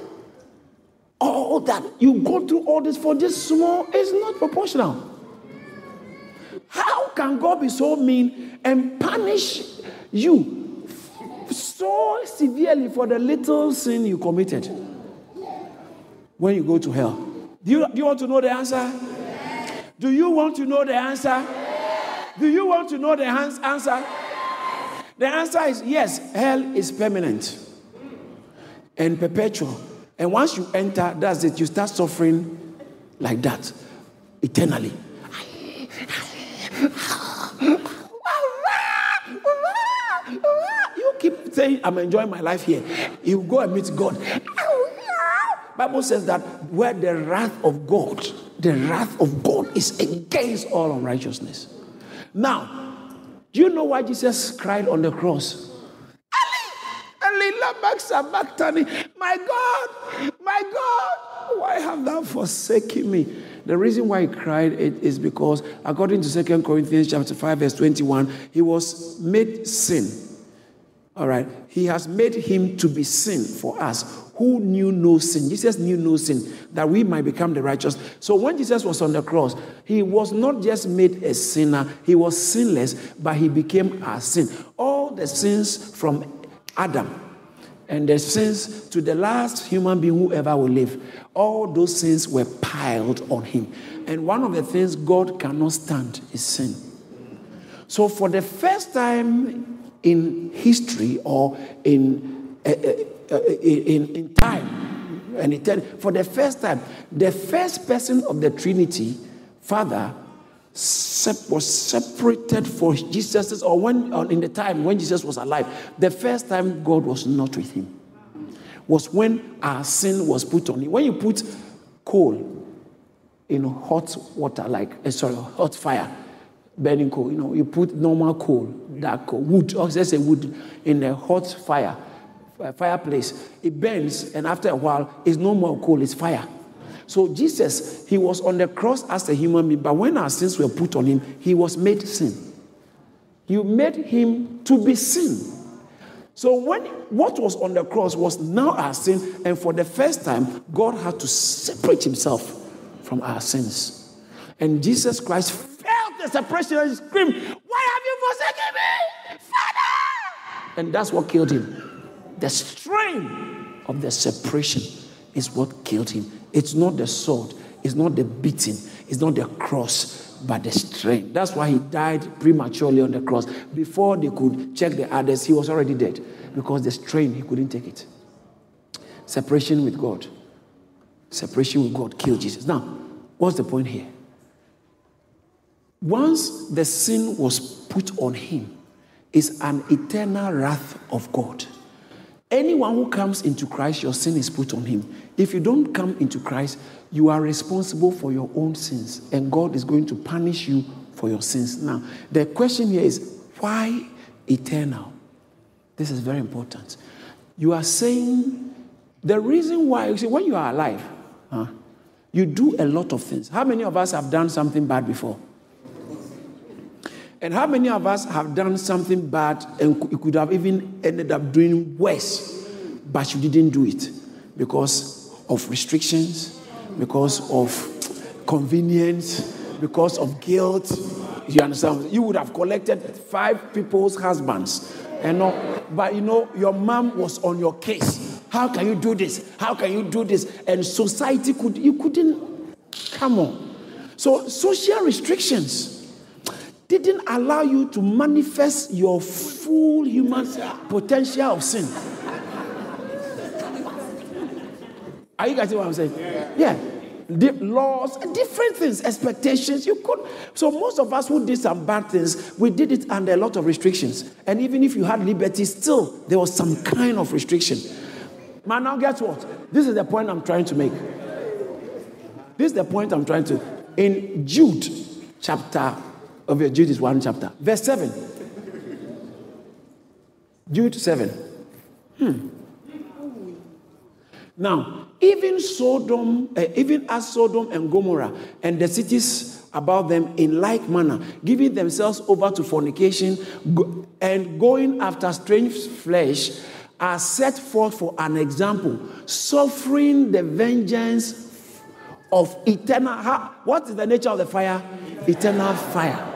All that. You go through all this for this small, it's not proportional. How can God be so mean and punish you so severely for the little sin you committed when you go to hell? Do you, do you want to know the answer? Do you want to know the answer? Do you want to know the answer? The answer is yes, hell is permanent and perpetual. And once you enter, that's it. You start suffering like that eternally. You keep saying, I'm enjoying my life here. You go and meet God. Bible says that where the wrath of God, the wrath of God is against all unrighteousness. Now, do you know why Jesus cried on the cross? My God, my God, why have thou forsaken me? The reason why he cried it is because, according to Second Corinthians chapter five, verse twenty-one, he was made sin. All right. He has made him to be sin for us who knew no sin. Jesus knew no sin, that we might become the righteous. So when Jesus was on the cross, he was not just made a sinner. He was sinless, but he became our sin. All the sins from Adam and the sins to the last human being who ever will live, all those sins were piled on him. And one of the things God cannot stand is sin. So for the first time in history or in, uh, uh, uh, in, in time, and eternity, for the first time, the first person of the Trinity, Father, was separated for Jesus, or when or in the time when Jesus was alive, the first time God was not with him was when our sin was put on him. When you put coal in hot water, like sorry, hot fire, burning coal, you know, you put normal coal, dark coal, wood, or let's say wood in a hot fire, fireplace. It burns, and after a while, it's no more coal, it's fire. So Jesus, he was on the cross as a human being, but when our sins were put on him, he was made sin. You made him to be sin. So when what was on the cross was now our sin, and for the first time, God had to separate himself from our sins. And Jesus Christ felt the separation and screamed, "Why have you forsaken me, Father?" And that's what killed him. The strain of the separation is what killed him. It's not the sword, it's not the beating, it's not the cross, but the strain. That's why he died prematurely on the cross. Before they could check the others, he was already dead because the strain, he couldn't take it. Separation with God. Separation with God killed Jesus. Now, what's the point here? Once the sin was put on him, it's an eternal wrath of God. Anyone who comes into Christ, your sin is put on him. If you don't come into Christ, you are responsible for your own sins, and God is going to punish you for your sins. Now, the question here is, why eternal? This is very important. You are saying the reason why, you see, when you are alive, huh, you do a lot of things. How many of us have done something bad before? And how many of us have done something bad and you could have even ended up doing worse, but you didn't do it because of restrictions, because of convenience, because of guilt? You understand? You would have collected five people's husbands. And not, but you know, your mom was on your case. How can you do this? How can you do this? And society could, you couldn't, come on. So social restrictions didn't allow you to manifest your full human potential of sin. Are you guys hearing what I'm saying? Yeah. yeah. The laws, different things, expectations. You could. So most of us who did some bad things, we did it under a lot of restrictions. And even if you had liberty, still there was some kind of restriction. Man, now guess what? This is the point I'm trying to make. This is the point I'm trying to. In Jude chapter, of your Jude is one chapter, verse seven. Jude seven. Hmm. Now, even Sodom, uh, even as Sodom and Gomorrah and the cities about them in like manner, giving themselves over to fornication go and going after strange flesh, are set forth for an example, suffering the vengeance of eternal. How, what is the nature of the fire? Eternal fire.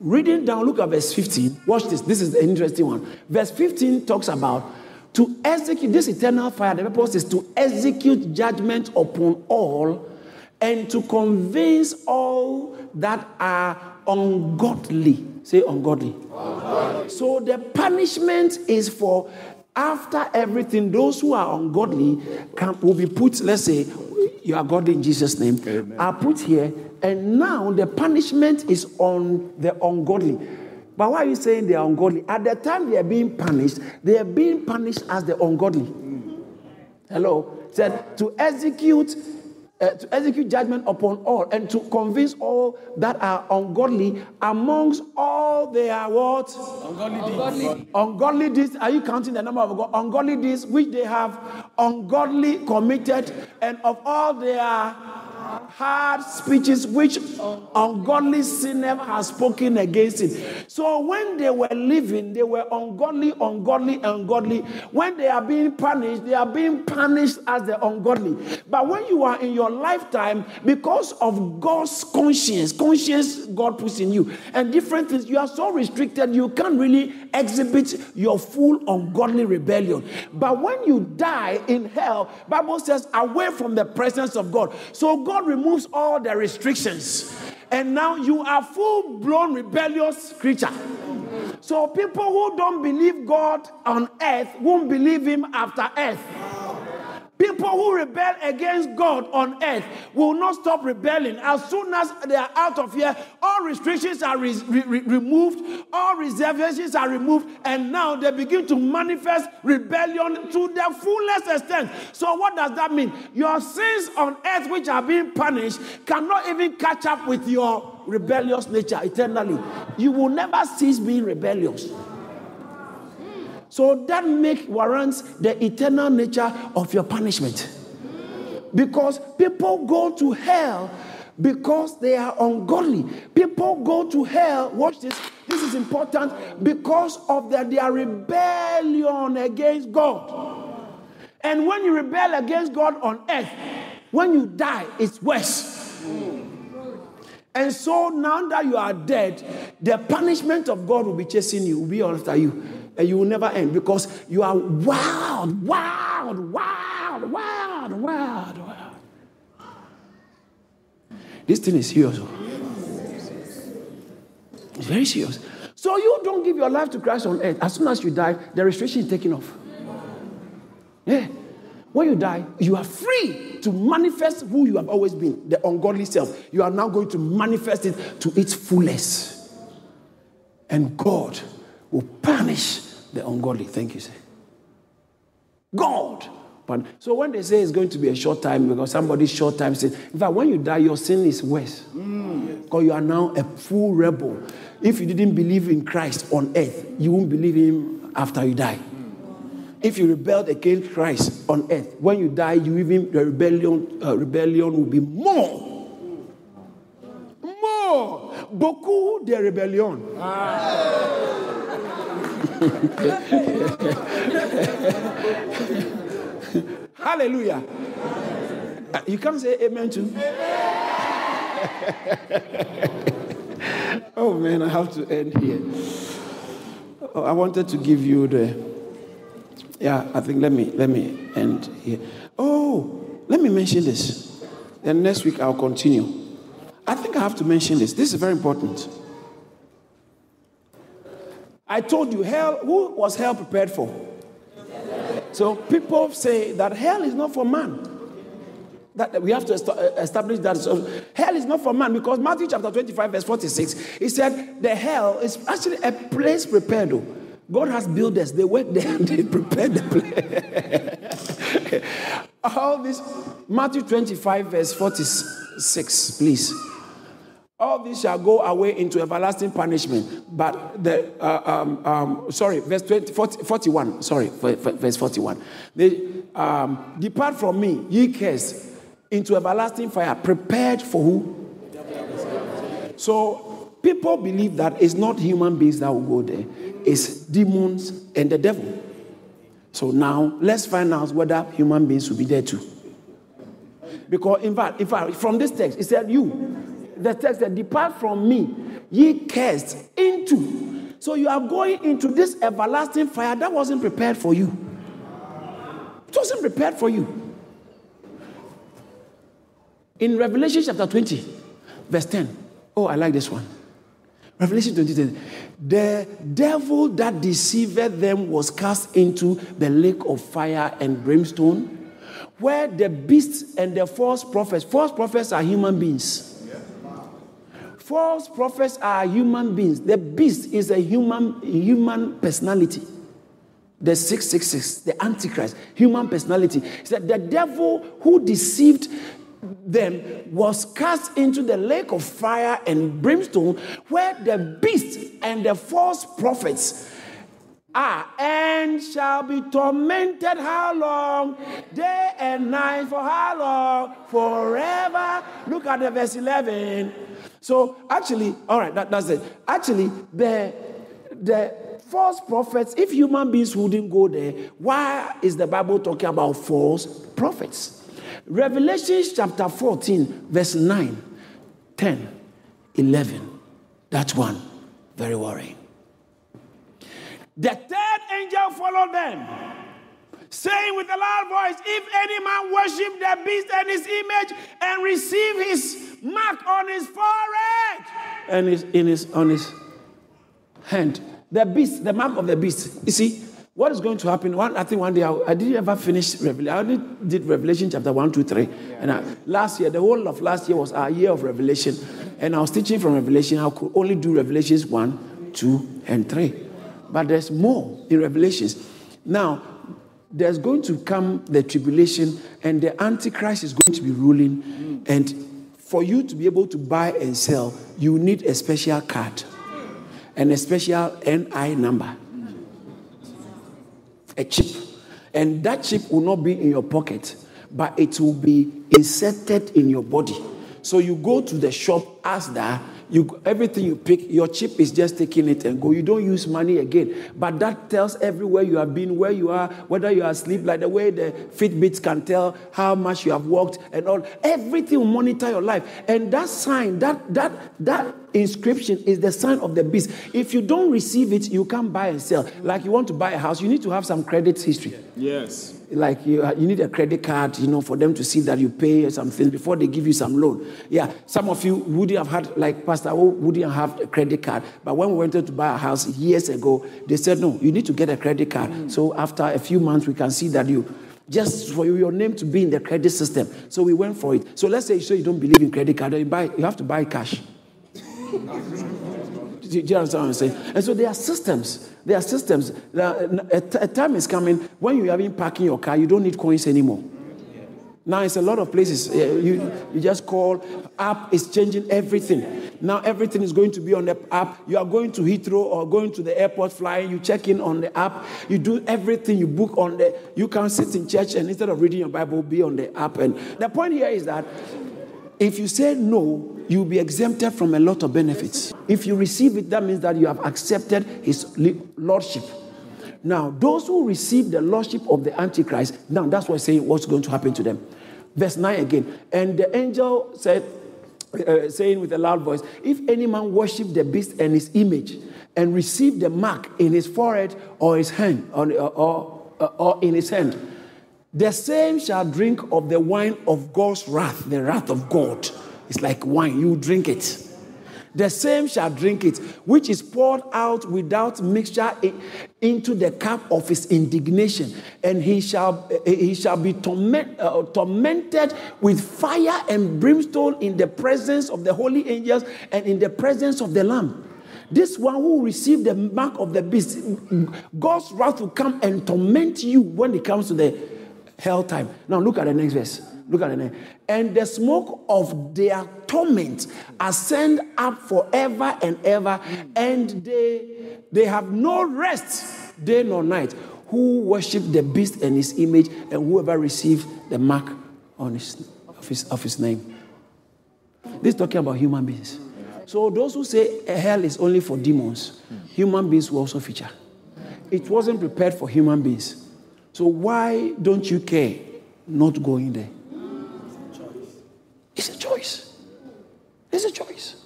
Reading down, look at verse fifteen. Watch this. This is the interesting one. Verse fifteen talks about to execute this eternal fire. The purpose is to execute judgment upon all and to convince all that are ungodly. Say ungodly. Ungodly. So the punishment is for after everything, those who are ungodly can, will be put, let's say, you are godly in Jesus' name, amen, are put here, and now the punishment is on the ungodly. But why are you saying they are ungodly? At the time they are being punished, they are being punished as the ungodly. Mm. Hello? Said to execute, uh, to execute judgment upon all and to convince all that are ungodly amongst all they are what? Ungodly, ungodly deeds. Ungodly deeds. Are you counting the number of ungodly deeds which they have ungodly committed, and of all they are hard speeches which ungodly sinner has spoken against it. So when they were living, they were ungodly, ungodly, ungodly. When they are being punished, they are being punished as the ungodly. But when you are in your lifetime, because of God's conscience, conscience God puts in you, and different things, you are so restricted, you can't really exhibit your full ungodly rebellion. But when you die in hell, Bible says, away from the presence of God. So God God removes all the restrictions, and now you are full-blown rebellious creature. So people who don't believe God on earth won't believe him after earth. People who rebel against God on earth will not stop rebelling. As soon as they are out of here, all restrictions are re re removed, all reservations are removed, and now they begin to manifest rebellion to their fullest extent. So what does that mean? Your sins on earth which are being punished cannot even catch up with your rebellious nature eternally. You will never cease being rebellious. So that makes warrants the eternal nature of your punishment. Because people go to hell because they are ungodly. People go to hell, watch this, this is important, because of their, their rebellion against God. And when you rebel against God on earth, when you die, it's worse. And so now that you are dead, the punishment of God will be chasing you, will be after you. And you will never end because you are wild, wild, wild, wild, wild, wild. This thing is serious. It's very serious. So you don't give your life to Christ on earth. As soon as you die, the restriction is taken off. Yeah. When you die, you are free to manifest who you have always been, the ungodly self. You are now going to manifest it to its fullest. And God will punish the ungodly. Thank you, sir. God. So when they say it's going to be a short time, because somebody's short time says, in fact, when you die, your sin is worse. Mm. Because you are now a full rebel. If you didn't believe in Christ on earth, you won't believe him after you die. Mm. If you rebelled against Christ on earth, when you die, you even the rebellion, uh, rebellion will be more. More. beaucoup de rébellions. Ah. Hallelujah. Uh, you can't say amen to amen. Oh man, I have to end here. Oh, I wanted to give you the yeah, I think let me let me end here. Oh, let me mention this. Then next week I'll continue. I think I have to mention this. This is very important. I told you, hell, who was hell prepared for? So people say that hell is not for man. That we have to establish that. So hell is not for man, because Matthew chapter twenty-five, verse forty-six, it said the hell is actually a place prepared. God has builders. They work there and they prepare the place. All this, Matthew twenty-five, verse forty-six, please. All this shall go away into everlasting punishment. But the, uh, um, um, sorry, verse twenty, forty, forty-one, sorry, verse forty-one. They, um, depart from me, ye cursed, into everlasting fire, prepared for who? So, people believe that it's not human beings that will go there. It's demons and the devil. So now, let's find out whether human beings will be there too. Because, in fact, in fact from this text, it said you. The text that depart from me, ye cursed, into. So you are going into this everlasting fire that wasn't prepared for you. It wasn't prepared for you. In Revelation chapter twenty, verse ten. Oh, I like this one. Revelation twenty, ten. The devil that deceived them was cast into the lake of fire and brimstone, where the beasts and the false prophets. False prophets are human beings. False prophets are human beings. The beast is a human human personality. The six six six, the Antichrist, human personality. It's that the devil who deceived them was cast into the lake of fire and brimstone, where the beast and the false prophets are and shall be tormented. How long? Day and night. For how long? Forever. Look at the verse eleven. So actually, all right, that, that's it. Actually, the, the false prophets, if human beings wouldn't go there, why is the Bible talking about false prophets? Revelation chapter fourteen, verse nine, ten, eleven. That one, very worrying. The third angel followed them, saying with a loud voice, if any man worship the beast and his image and receive his mark on his forehead and his, in his, on his hand. The beast, the mark of the beast. You see, what is going to happen? One, I think one day, I, I didn't ever finish Revelation. I only did Revelation chapter one, two, three. And I, last year, the whole of last year was our year of Revelation. And I was teaching from Revelation. I could only do Revelations one, two, and three. But there's more in Revelations. Now, there's going to come the tribulation, and the Antichrist is going to be ruling. Mm. And for you to be able to buy and sell, you need a special card and a special N I number, a chip. And that chip will not be in your pocket, but it will be inserted in your body. So you go to the shop, ask that. You, everything you pick, your chip is just taking it and go. You don't use money again. But that tells everywhere you have been, where you are, whether you are asleep, like the way the Fitbits can tell how much you have walked and all. Everything will monitor your life. And that sign, that that that inscription is the sign of the beast. If you don't receive it, you can't buy and sell. Like you want to buy a house, you need to have some credit history. Yes. Like you, you need a credit card, you know, for them to see that you pay or something before they give you some loan. Yeah, some of you wouldn't have had, like Pastor O wouldn't have a credit card. But when we wanted to buy a house years ago, they said, no, you need to get a credit card. Mm. So after a few months, we can see that you, just for your name to be in the credit system. So we went for it. So let's say so you don't believe in credit card, you buy, you have to buy cash. Do you understand what I'm saying? And so there are systems. There are systems. A time is coming when you have been parking your car, you don't need coins anymore. Now it's a lot of places. You, you just call. App is changing everything. Now everything is going to be on the app. You are going to Heathrow or going to the airport flying. You check in on the app. You do everything. You book on the. You can sit in church and instead of reading your Bible, be on the app. And the point here is that if you say no, you'll be exempted from a lot of benefits. If you receive it, that means that you have accepted his lordship. Now, those who receive the lordship of the Antichrist, now that's why I say what's going to happen to them. Verse nine again. And the angel said, uh, saying with a loud voice, if any man worship the beast and his image and receive the mark in his forehead or his hand, or, or, or in his hand, the same shall drink of the wine of God's wrath, the wrath of God. It's like wine, you drink it. The same shall drink it, which is poured out without mixture into the cup of his indignation. And he shall, he shall be torment, uh, tormented with fire and brimstone in the presence of the holy angels and in the presence of the Lamb. This one who received the mark of the beast, God's wrath will come and torment you when it comes to the hell time. Now look at the next verse. Look at the name. And the smoke of their torment ascend up forever and ever, and they they have no rest day nor night, who worship the beast and his image, and whoever receives the mark on his of his of his name. This is talking about human beings. So those who say hell is only for demons, human beings will also feature. It wasn't prepared for human beings. So why don't you care not going there? It's a choice. It's a choice.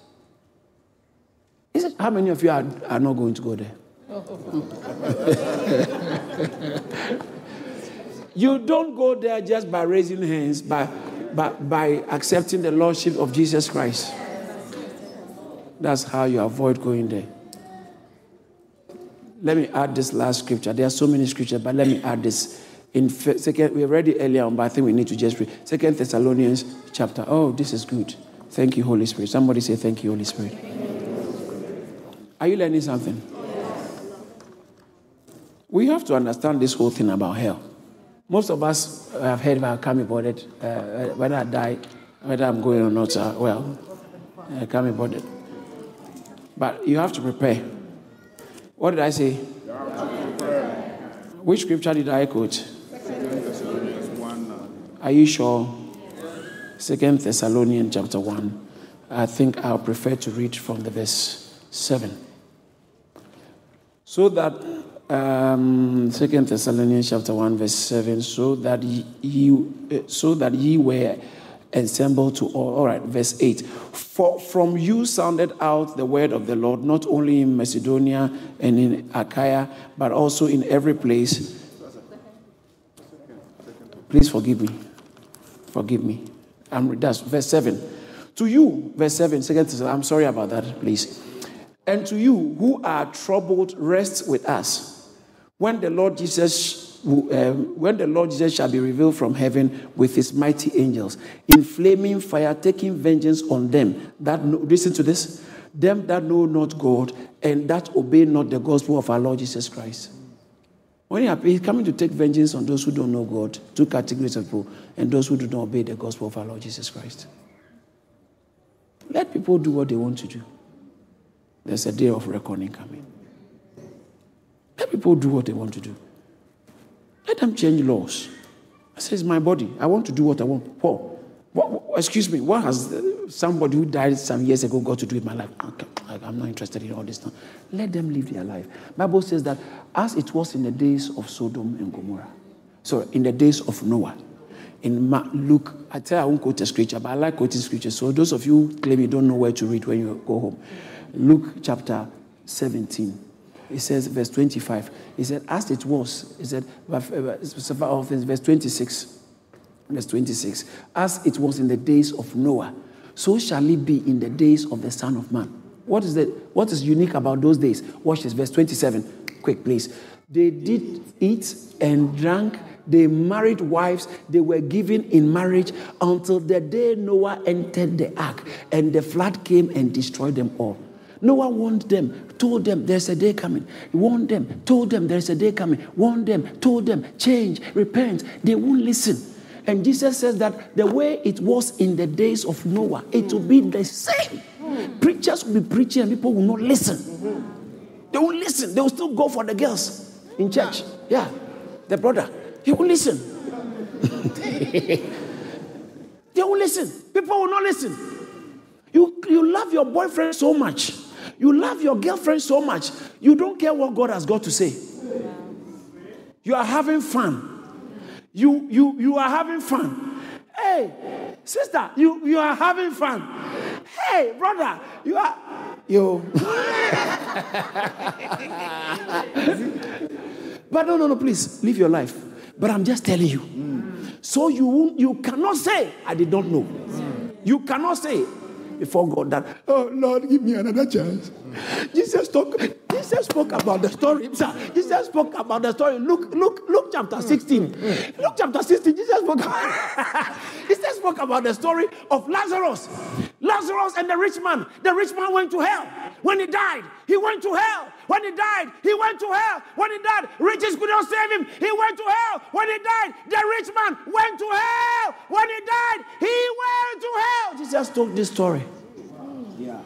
It's a, how many of you are, are not going to go there? You don't go there just by raising hands, by, by, by accepting the lordship of Jesus Christ. That's how you avoid going there. Let me add this last scripture. There are so many scriptures, but let me add this. In second, we read it earlier on, but I think we need to just read Second Thessalonians chapter. Oh, this is good. Thank you, Holy Spirit. Somebody say, "Thank you, Holy Spirit." Are you learning something? Yes. We have to understand this whole thing about hell. Most of us have heard about coming about it. Uh, whether I die, whether I'm going or not, uh, well, uh, coming about it. But you have to prepare. What did I say? Which scripture did I quote? Are you sure? Second Thessalonians chapter one. I think I'll prefer to read from the verse seven. So that um, Second Thessalonians chapter one verse seven. So that ye, so that ye were assembled to all. All right, verse eight. For from you sounded out the word of the Lord, not only in Macedonia and in Achaia, but also in every place. Please forgive me. Forgive me. I'm, that's verse seven. To you, verse seven, second, I'm sorry about that, please. And to you who are troubled, rest with us, when the Lord Jesus Who, uh, when the Lord Jesus shall be revealed from heaven with his mighty angels, in flaming fire, taking vengeance on them that know, listen to this, them that know not God and that obey not the gospel of our Lord Jesus Christ. When he is coming to take vengeance on those who don't know God, two categories of people, and those who do not obey the gospel of our Lord Jesus Christ. Let people do what they want to do. There's a day of reckoning coming. Let people do what they want to do. Let them change laws. I say, it's my body. I want to do what I want. Paul, what, what, excuse me, what has somebody who died some years ago got to do with my life? I'm not interested in all this stuff. Let them live their life. Bible says that as it was in the days of Sodom and Gomorrah, sorry, in the days of Noah, in Luke, I tell you I won't quote a scripture, but I like quoting scripture. So those of you who claim you don't know where to read when you go home, Luke chapter seventeen. It says, verse twenty-five. He said, as it was, he said, verse twenty-six. Verse twenty-six. As it was in the days of Noah, so shall it be in the days of the Son of Man. What is, the, what is unique about those days? Watch this, verse twenty-seven. Quick, please. They did eat and drank. They married wives. They were given in marriage until the day Noah entered the ark, and the flood came and destroyed them all. Noah warned them, told them there's a day coming. He warned them, told them there's a day coming. Warned them, told them, change, repent. They won't listen. And Jesus says that the way it was in the days of Noah, it will be the same. Preachers will be preaching and people will not listen. They won't listen. They will still go for the girls in church. Yeah, the brother. He won't listen. They won't listen. People will not listen. You, you love your boyfriend so much. You love your girlfriend so much. You don't care what God has got to say. Yeah. You are having fun. You, you, you are having fun. Hey, sister, you, you are having fun. Hey, brother, you are... Yo. But no, no, no, please, live your life. But I'm just telling you. Mm. So you, you cannot say, I did not know. Mm. You cannot say before God that, oh, Lord, give me another chance. Mm. Jesus talk, Jesus spoke about the story. Jesus spoke about the story. Look, look, Luke chapter sixteen. Mm. Luke chapter sixteen, Jesus spoke about, Jesus spoke about the story of Lazarus. Lazarus and the rich man. The rich man went to hell. When he died, he went to hell. When he died, he went to hell. When he died, riches could not save him. He went to hell. When he died, the rich man went to hell. When he died, he went to hell. Jesus told this story. Wow. Yeah,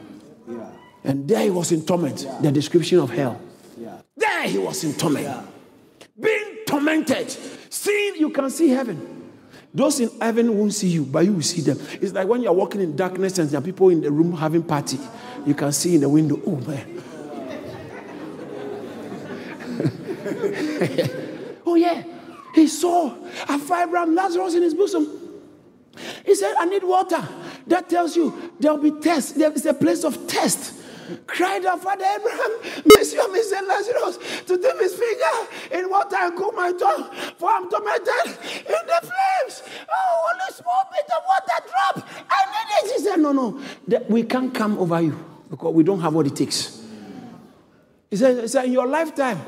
yeah. And there he was in torment. Yeah. The description of hell. Yeah. There he was in torment. Yeah. Being tormented. Seeing, you can see heaven. Those in heaven won't see you, but you will see them. It's like when you're walking in darkness and there are people in the room having party. You can see in the window, oh man. Oh yeah, he saw a vibrant Lazarus in his bosom. He said, I need water. That tells you there'll be test. There is a place of test. Cried out, Father Abraham, mercy on me, send Lazarus to dip his finger in water and cool my tongue, for I'm tormented in the flames. Oh, only small bit of water drop. I need it. He said, no, no, that we can't come over you because we don't have what it takes. He said, he said in your lifetime,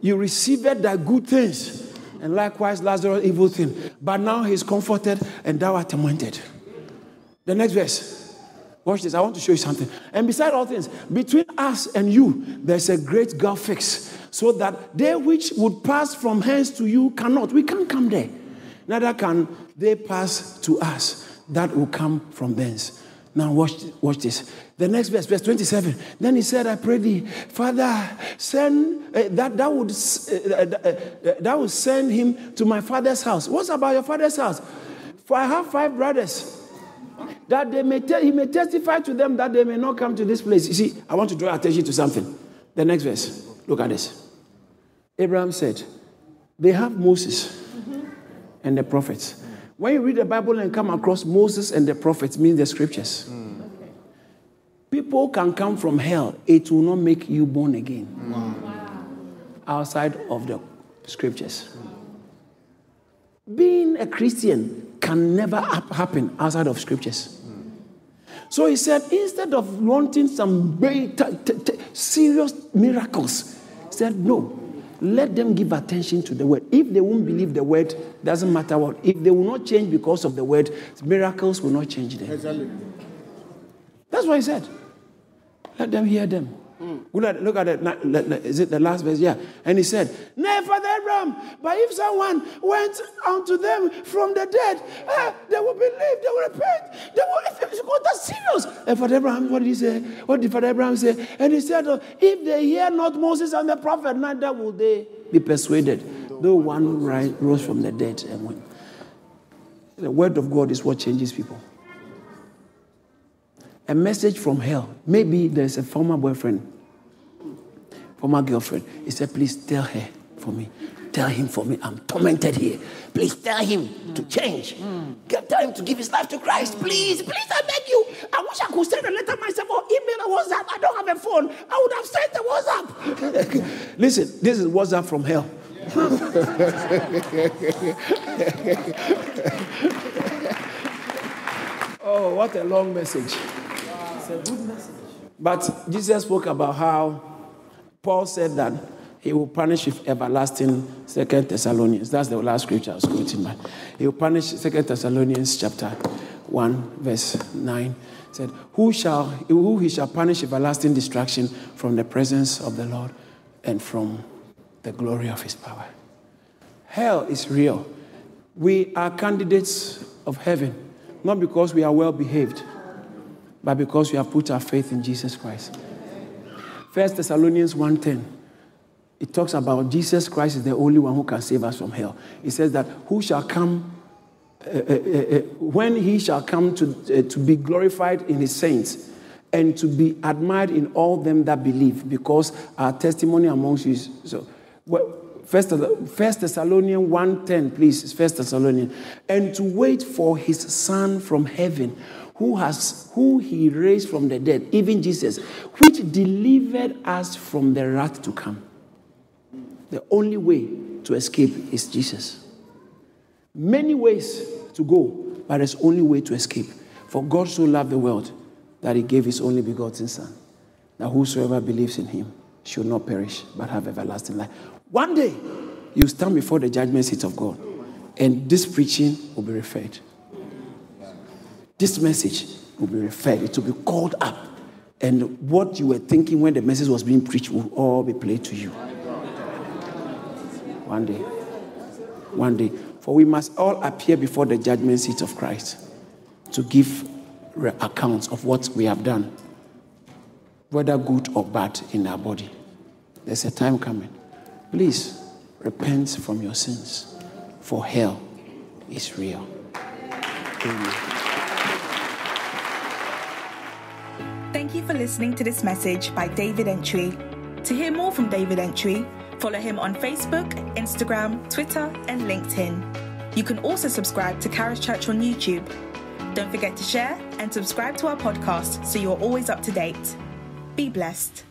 you received thy good things, and likewise Lazarus evil thing. But now he's comforted, and thou art tormented. The next verse. Watch this. I want to show you something. And beside all things, between us and you, there's a great gulf fixed, so that they which would pass from hence to you cannot. We can't come there. Neither can they pass to us that will come from thence. Now watch, watch this. The next verse, verse twenty-seven. Then he said, I pray thee, Father, send uh, that that would uh, that would send him to my father's house. What's about your father's house? For I have five brothers. That they may te- he may testify to them that they may not come to this place. You see, I want to draw attention to something. The next verse. Look at this. Abraham said, they have Moses and the prophets. When you read the Bible and come across Moses and the prophets, means the scriptures. Mm. Okay. People can come from hell. It will not make you born again. Mm. Wow. Outside of the scriptures. Mm. Being a Christian can never happen outside of scriptures. Mm. So he said, instead of wanting some beta, t- t- serious miracles, he said, no, let them give attention to the word. If they won't believe the word, doesn't matter what. If they will not change because of the word, miracles will not change them. Exactly. That's what he said. Let them hear them. Mm. Look at it. Is it the last verse? Yeah. And he said, Nay, Father Abraham, but if someone went unto them from the dead, eh, they will believe, they will repent, they will, if it's God, that's serious. And Father Abraham, what did he say? What did Father Abraham say? And he said, if they hear not Moses and the prophet, neither will they be persuaded, though one rose from the dead and went. The word of God is what changes people. A message from hell. Maybe there's a former boyfriend, former girlfriend. He said, please tell her for me. Tell him for me. I'm tormented here. Please tell him mm. to change. Mm. Tell him to give his life to Christ. Please, please, I beg you. I wish I could send a letter myself or email or WhatsApp. I don't have a phone. I would have sent a WhatsApp. Listen, this is WhatsApp from hell. Yeah. Oh, what a long message. It's a good message. But Jesus spoke about how Paul said that he will punish with everlasting. Second Thessalonians. That's the last scripture I was quoting. But he will punish. Second Thessalonians chapter one verse nine said, "Who shall who he shall punish everlasting destruction from the presence of the Lord and from the glory of His power." Hell is real. We are candidates of heaven, not because we are well behaved, but because we have put our faith in Jesus Christ. First Thessalonians one ten, it talks about Jesus Christ is the only one who can save us from hell. It says that who shall come uh, uh, uh, when he shall come to, uh, to be glorified in his saints and to be admired in all them that believe, because our testimony amongst you is so. Well, First, First Thessalonians one ten, please. First Thessalonians, and to wait for his Son from heaven, who has who he raised from the dead, even Jesus, which delivered us from the wrath to come. The only way to escape is Jesus. Many ways to go, but there's only way to escape. For God so loved the world that he gave his only begotten Son, that whosoever believes in him should not perish but have everlasting life. One day, you stand before the judgment seat of God, and this preaching will be referred. This message will be referred. It will be called up, and what you were thinking when the message was being preached will all be played to you. One day. One day. For we must all appear before the judgment seat of Christ to give accounts of what we have done, whether good or bad in our body. There's a time coming. Please repent from your sins, for hell is real. Amen. Thank you for listening to this message by David Antwi. To hear more from David Antwi, follow him on Facebook, Instagram, Twitter, and LinkedIn. You can also subscribe to Kharis Church on YouTube. Don't forget to share and subscribe to our podcast so you're always up to date. Be blessed.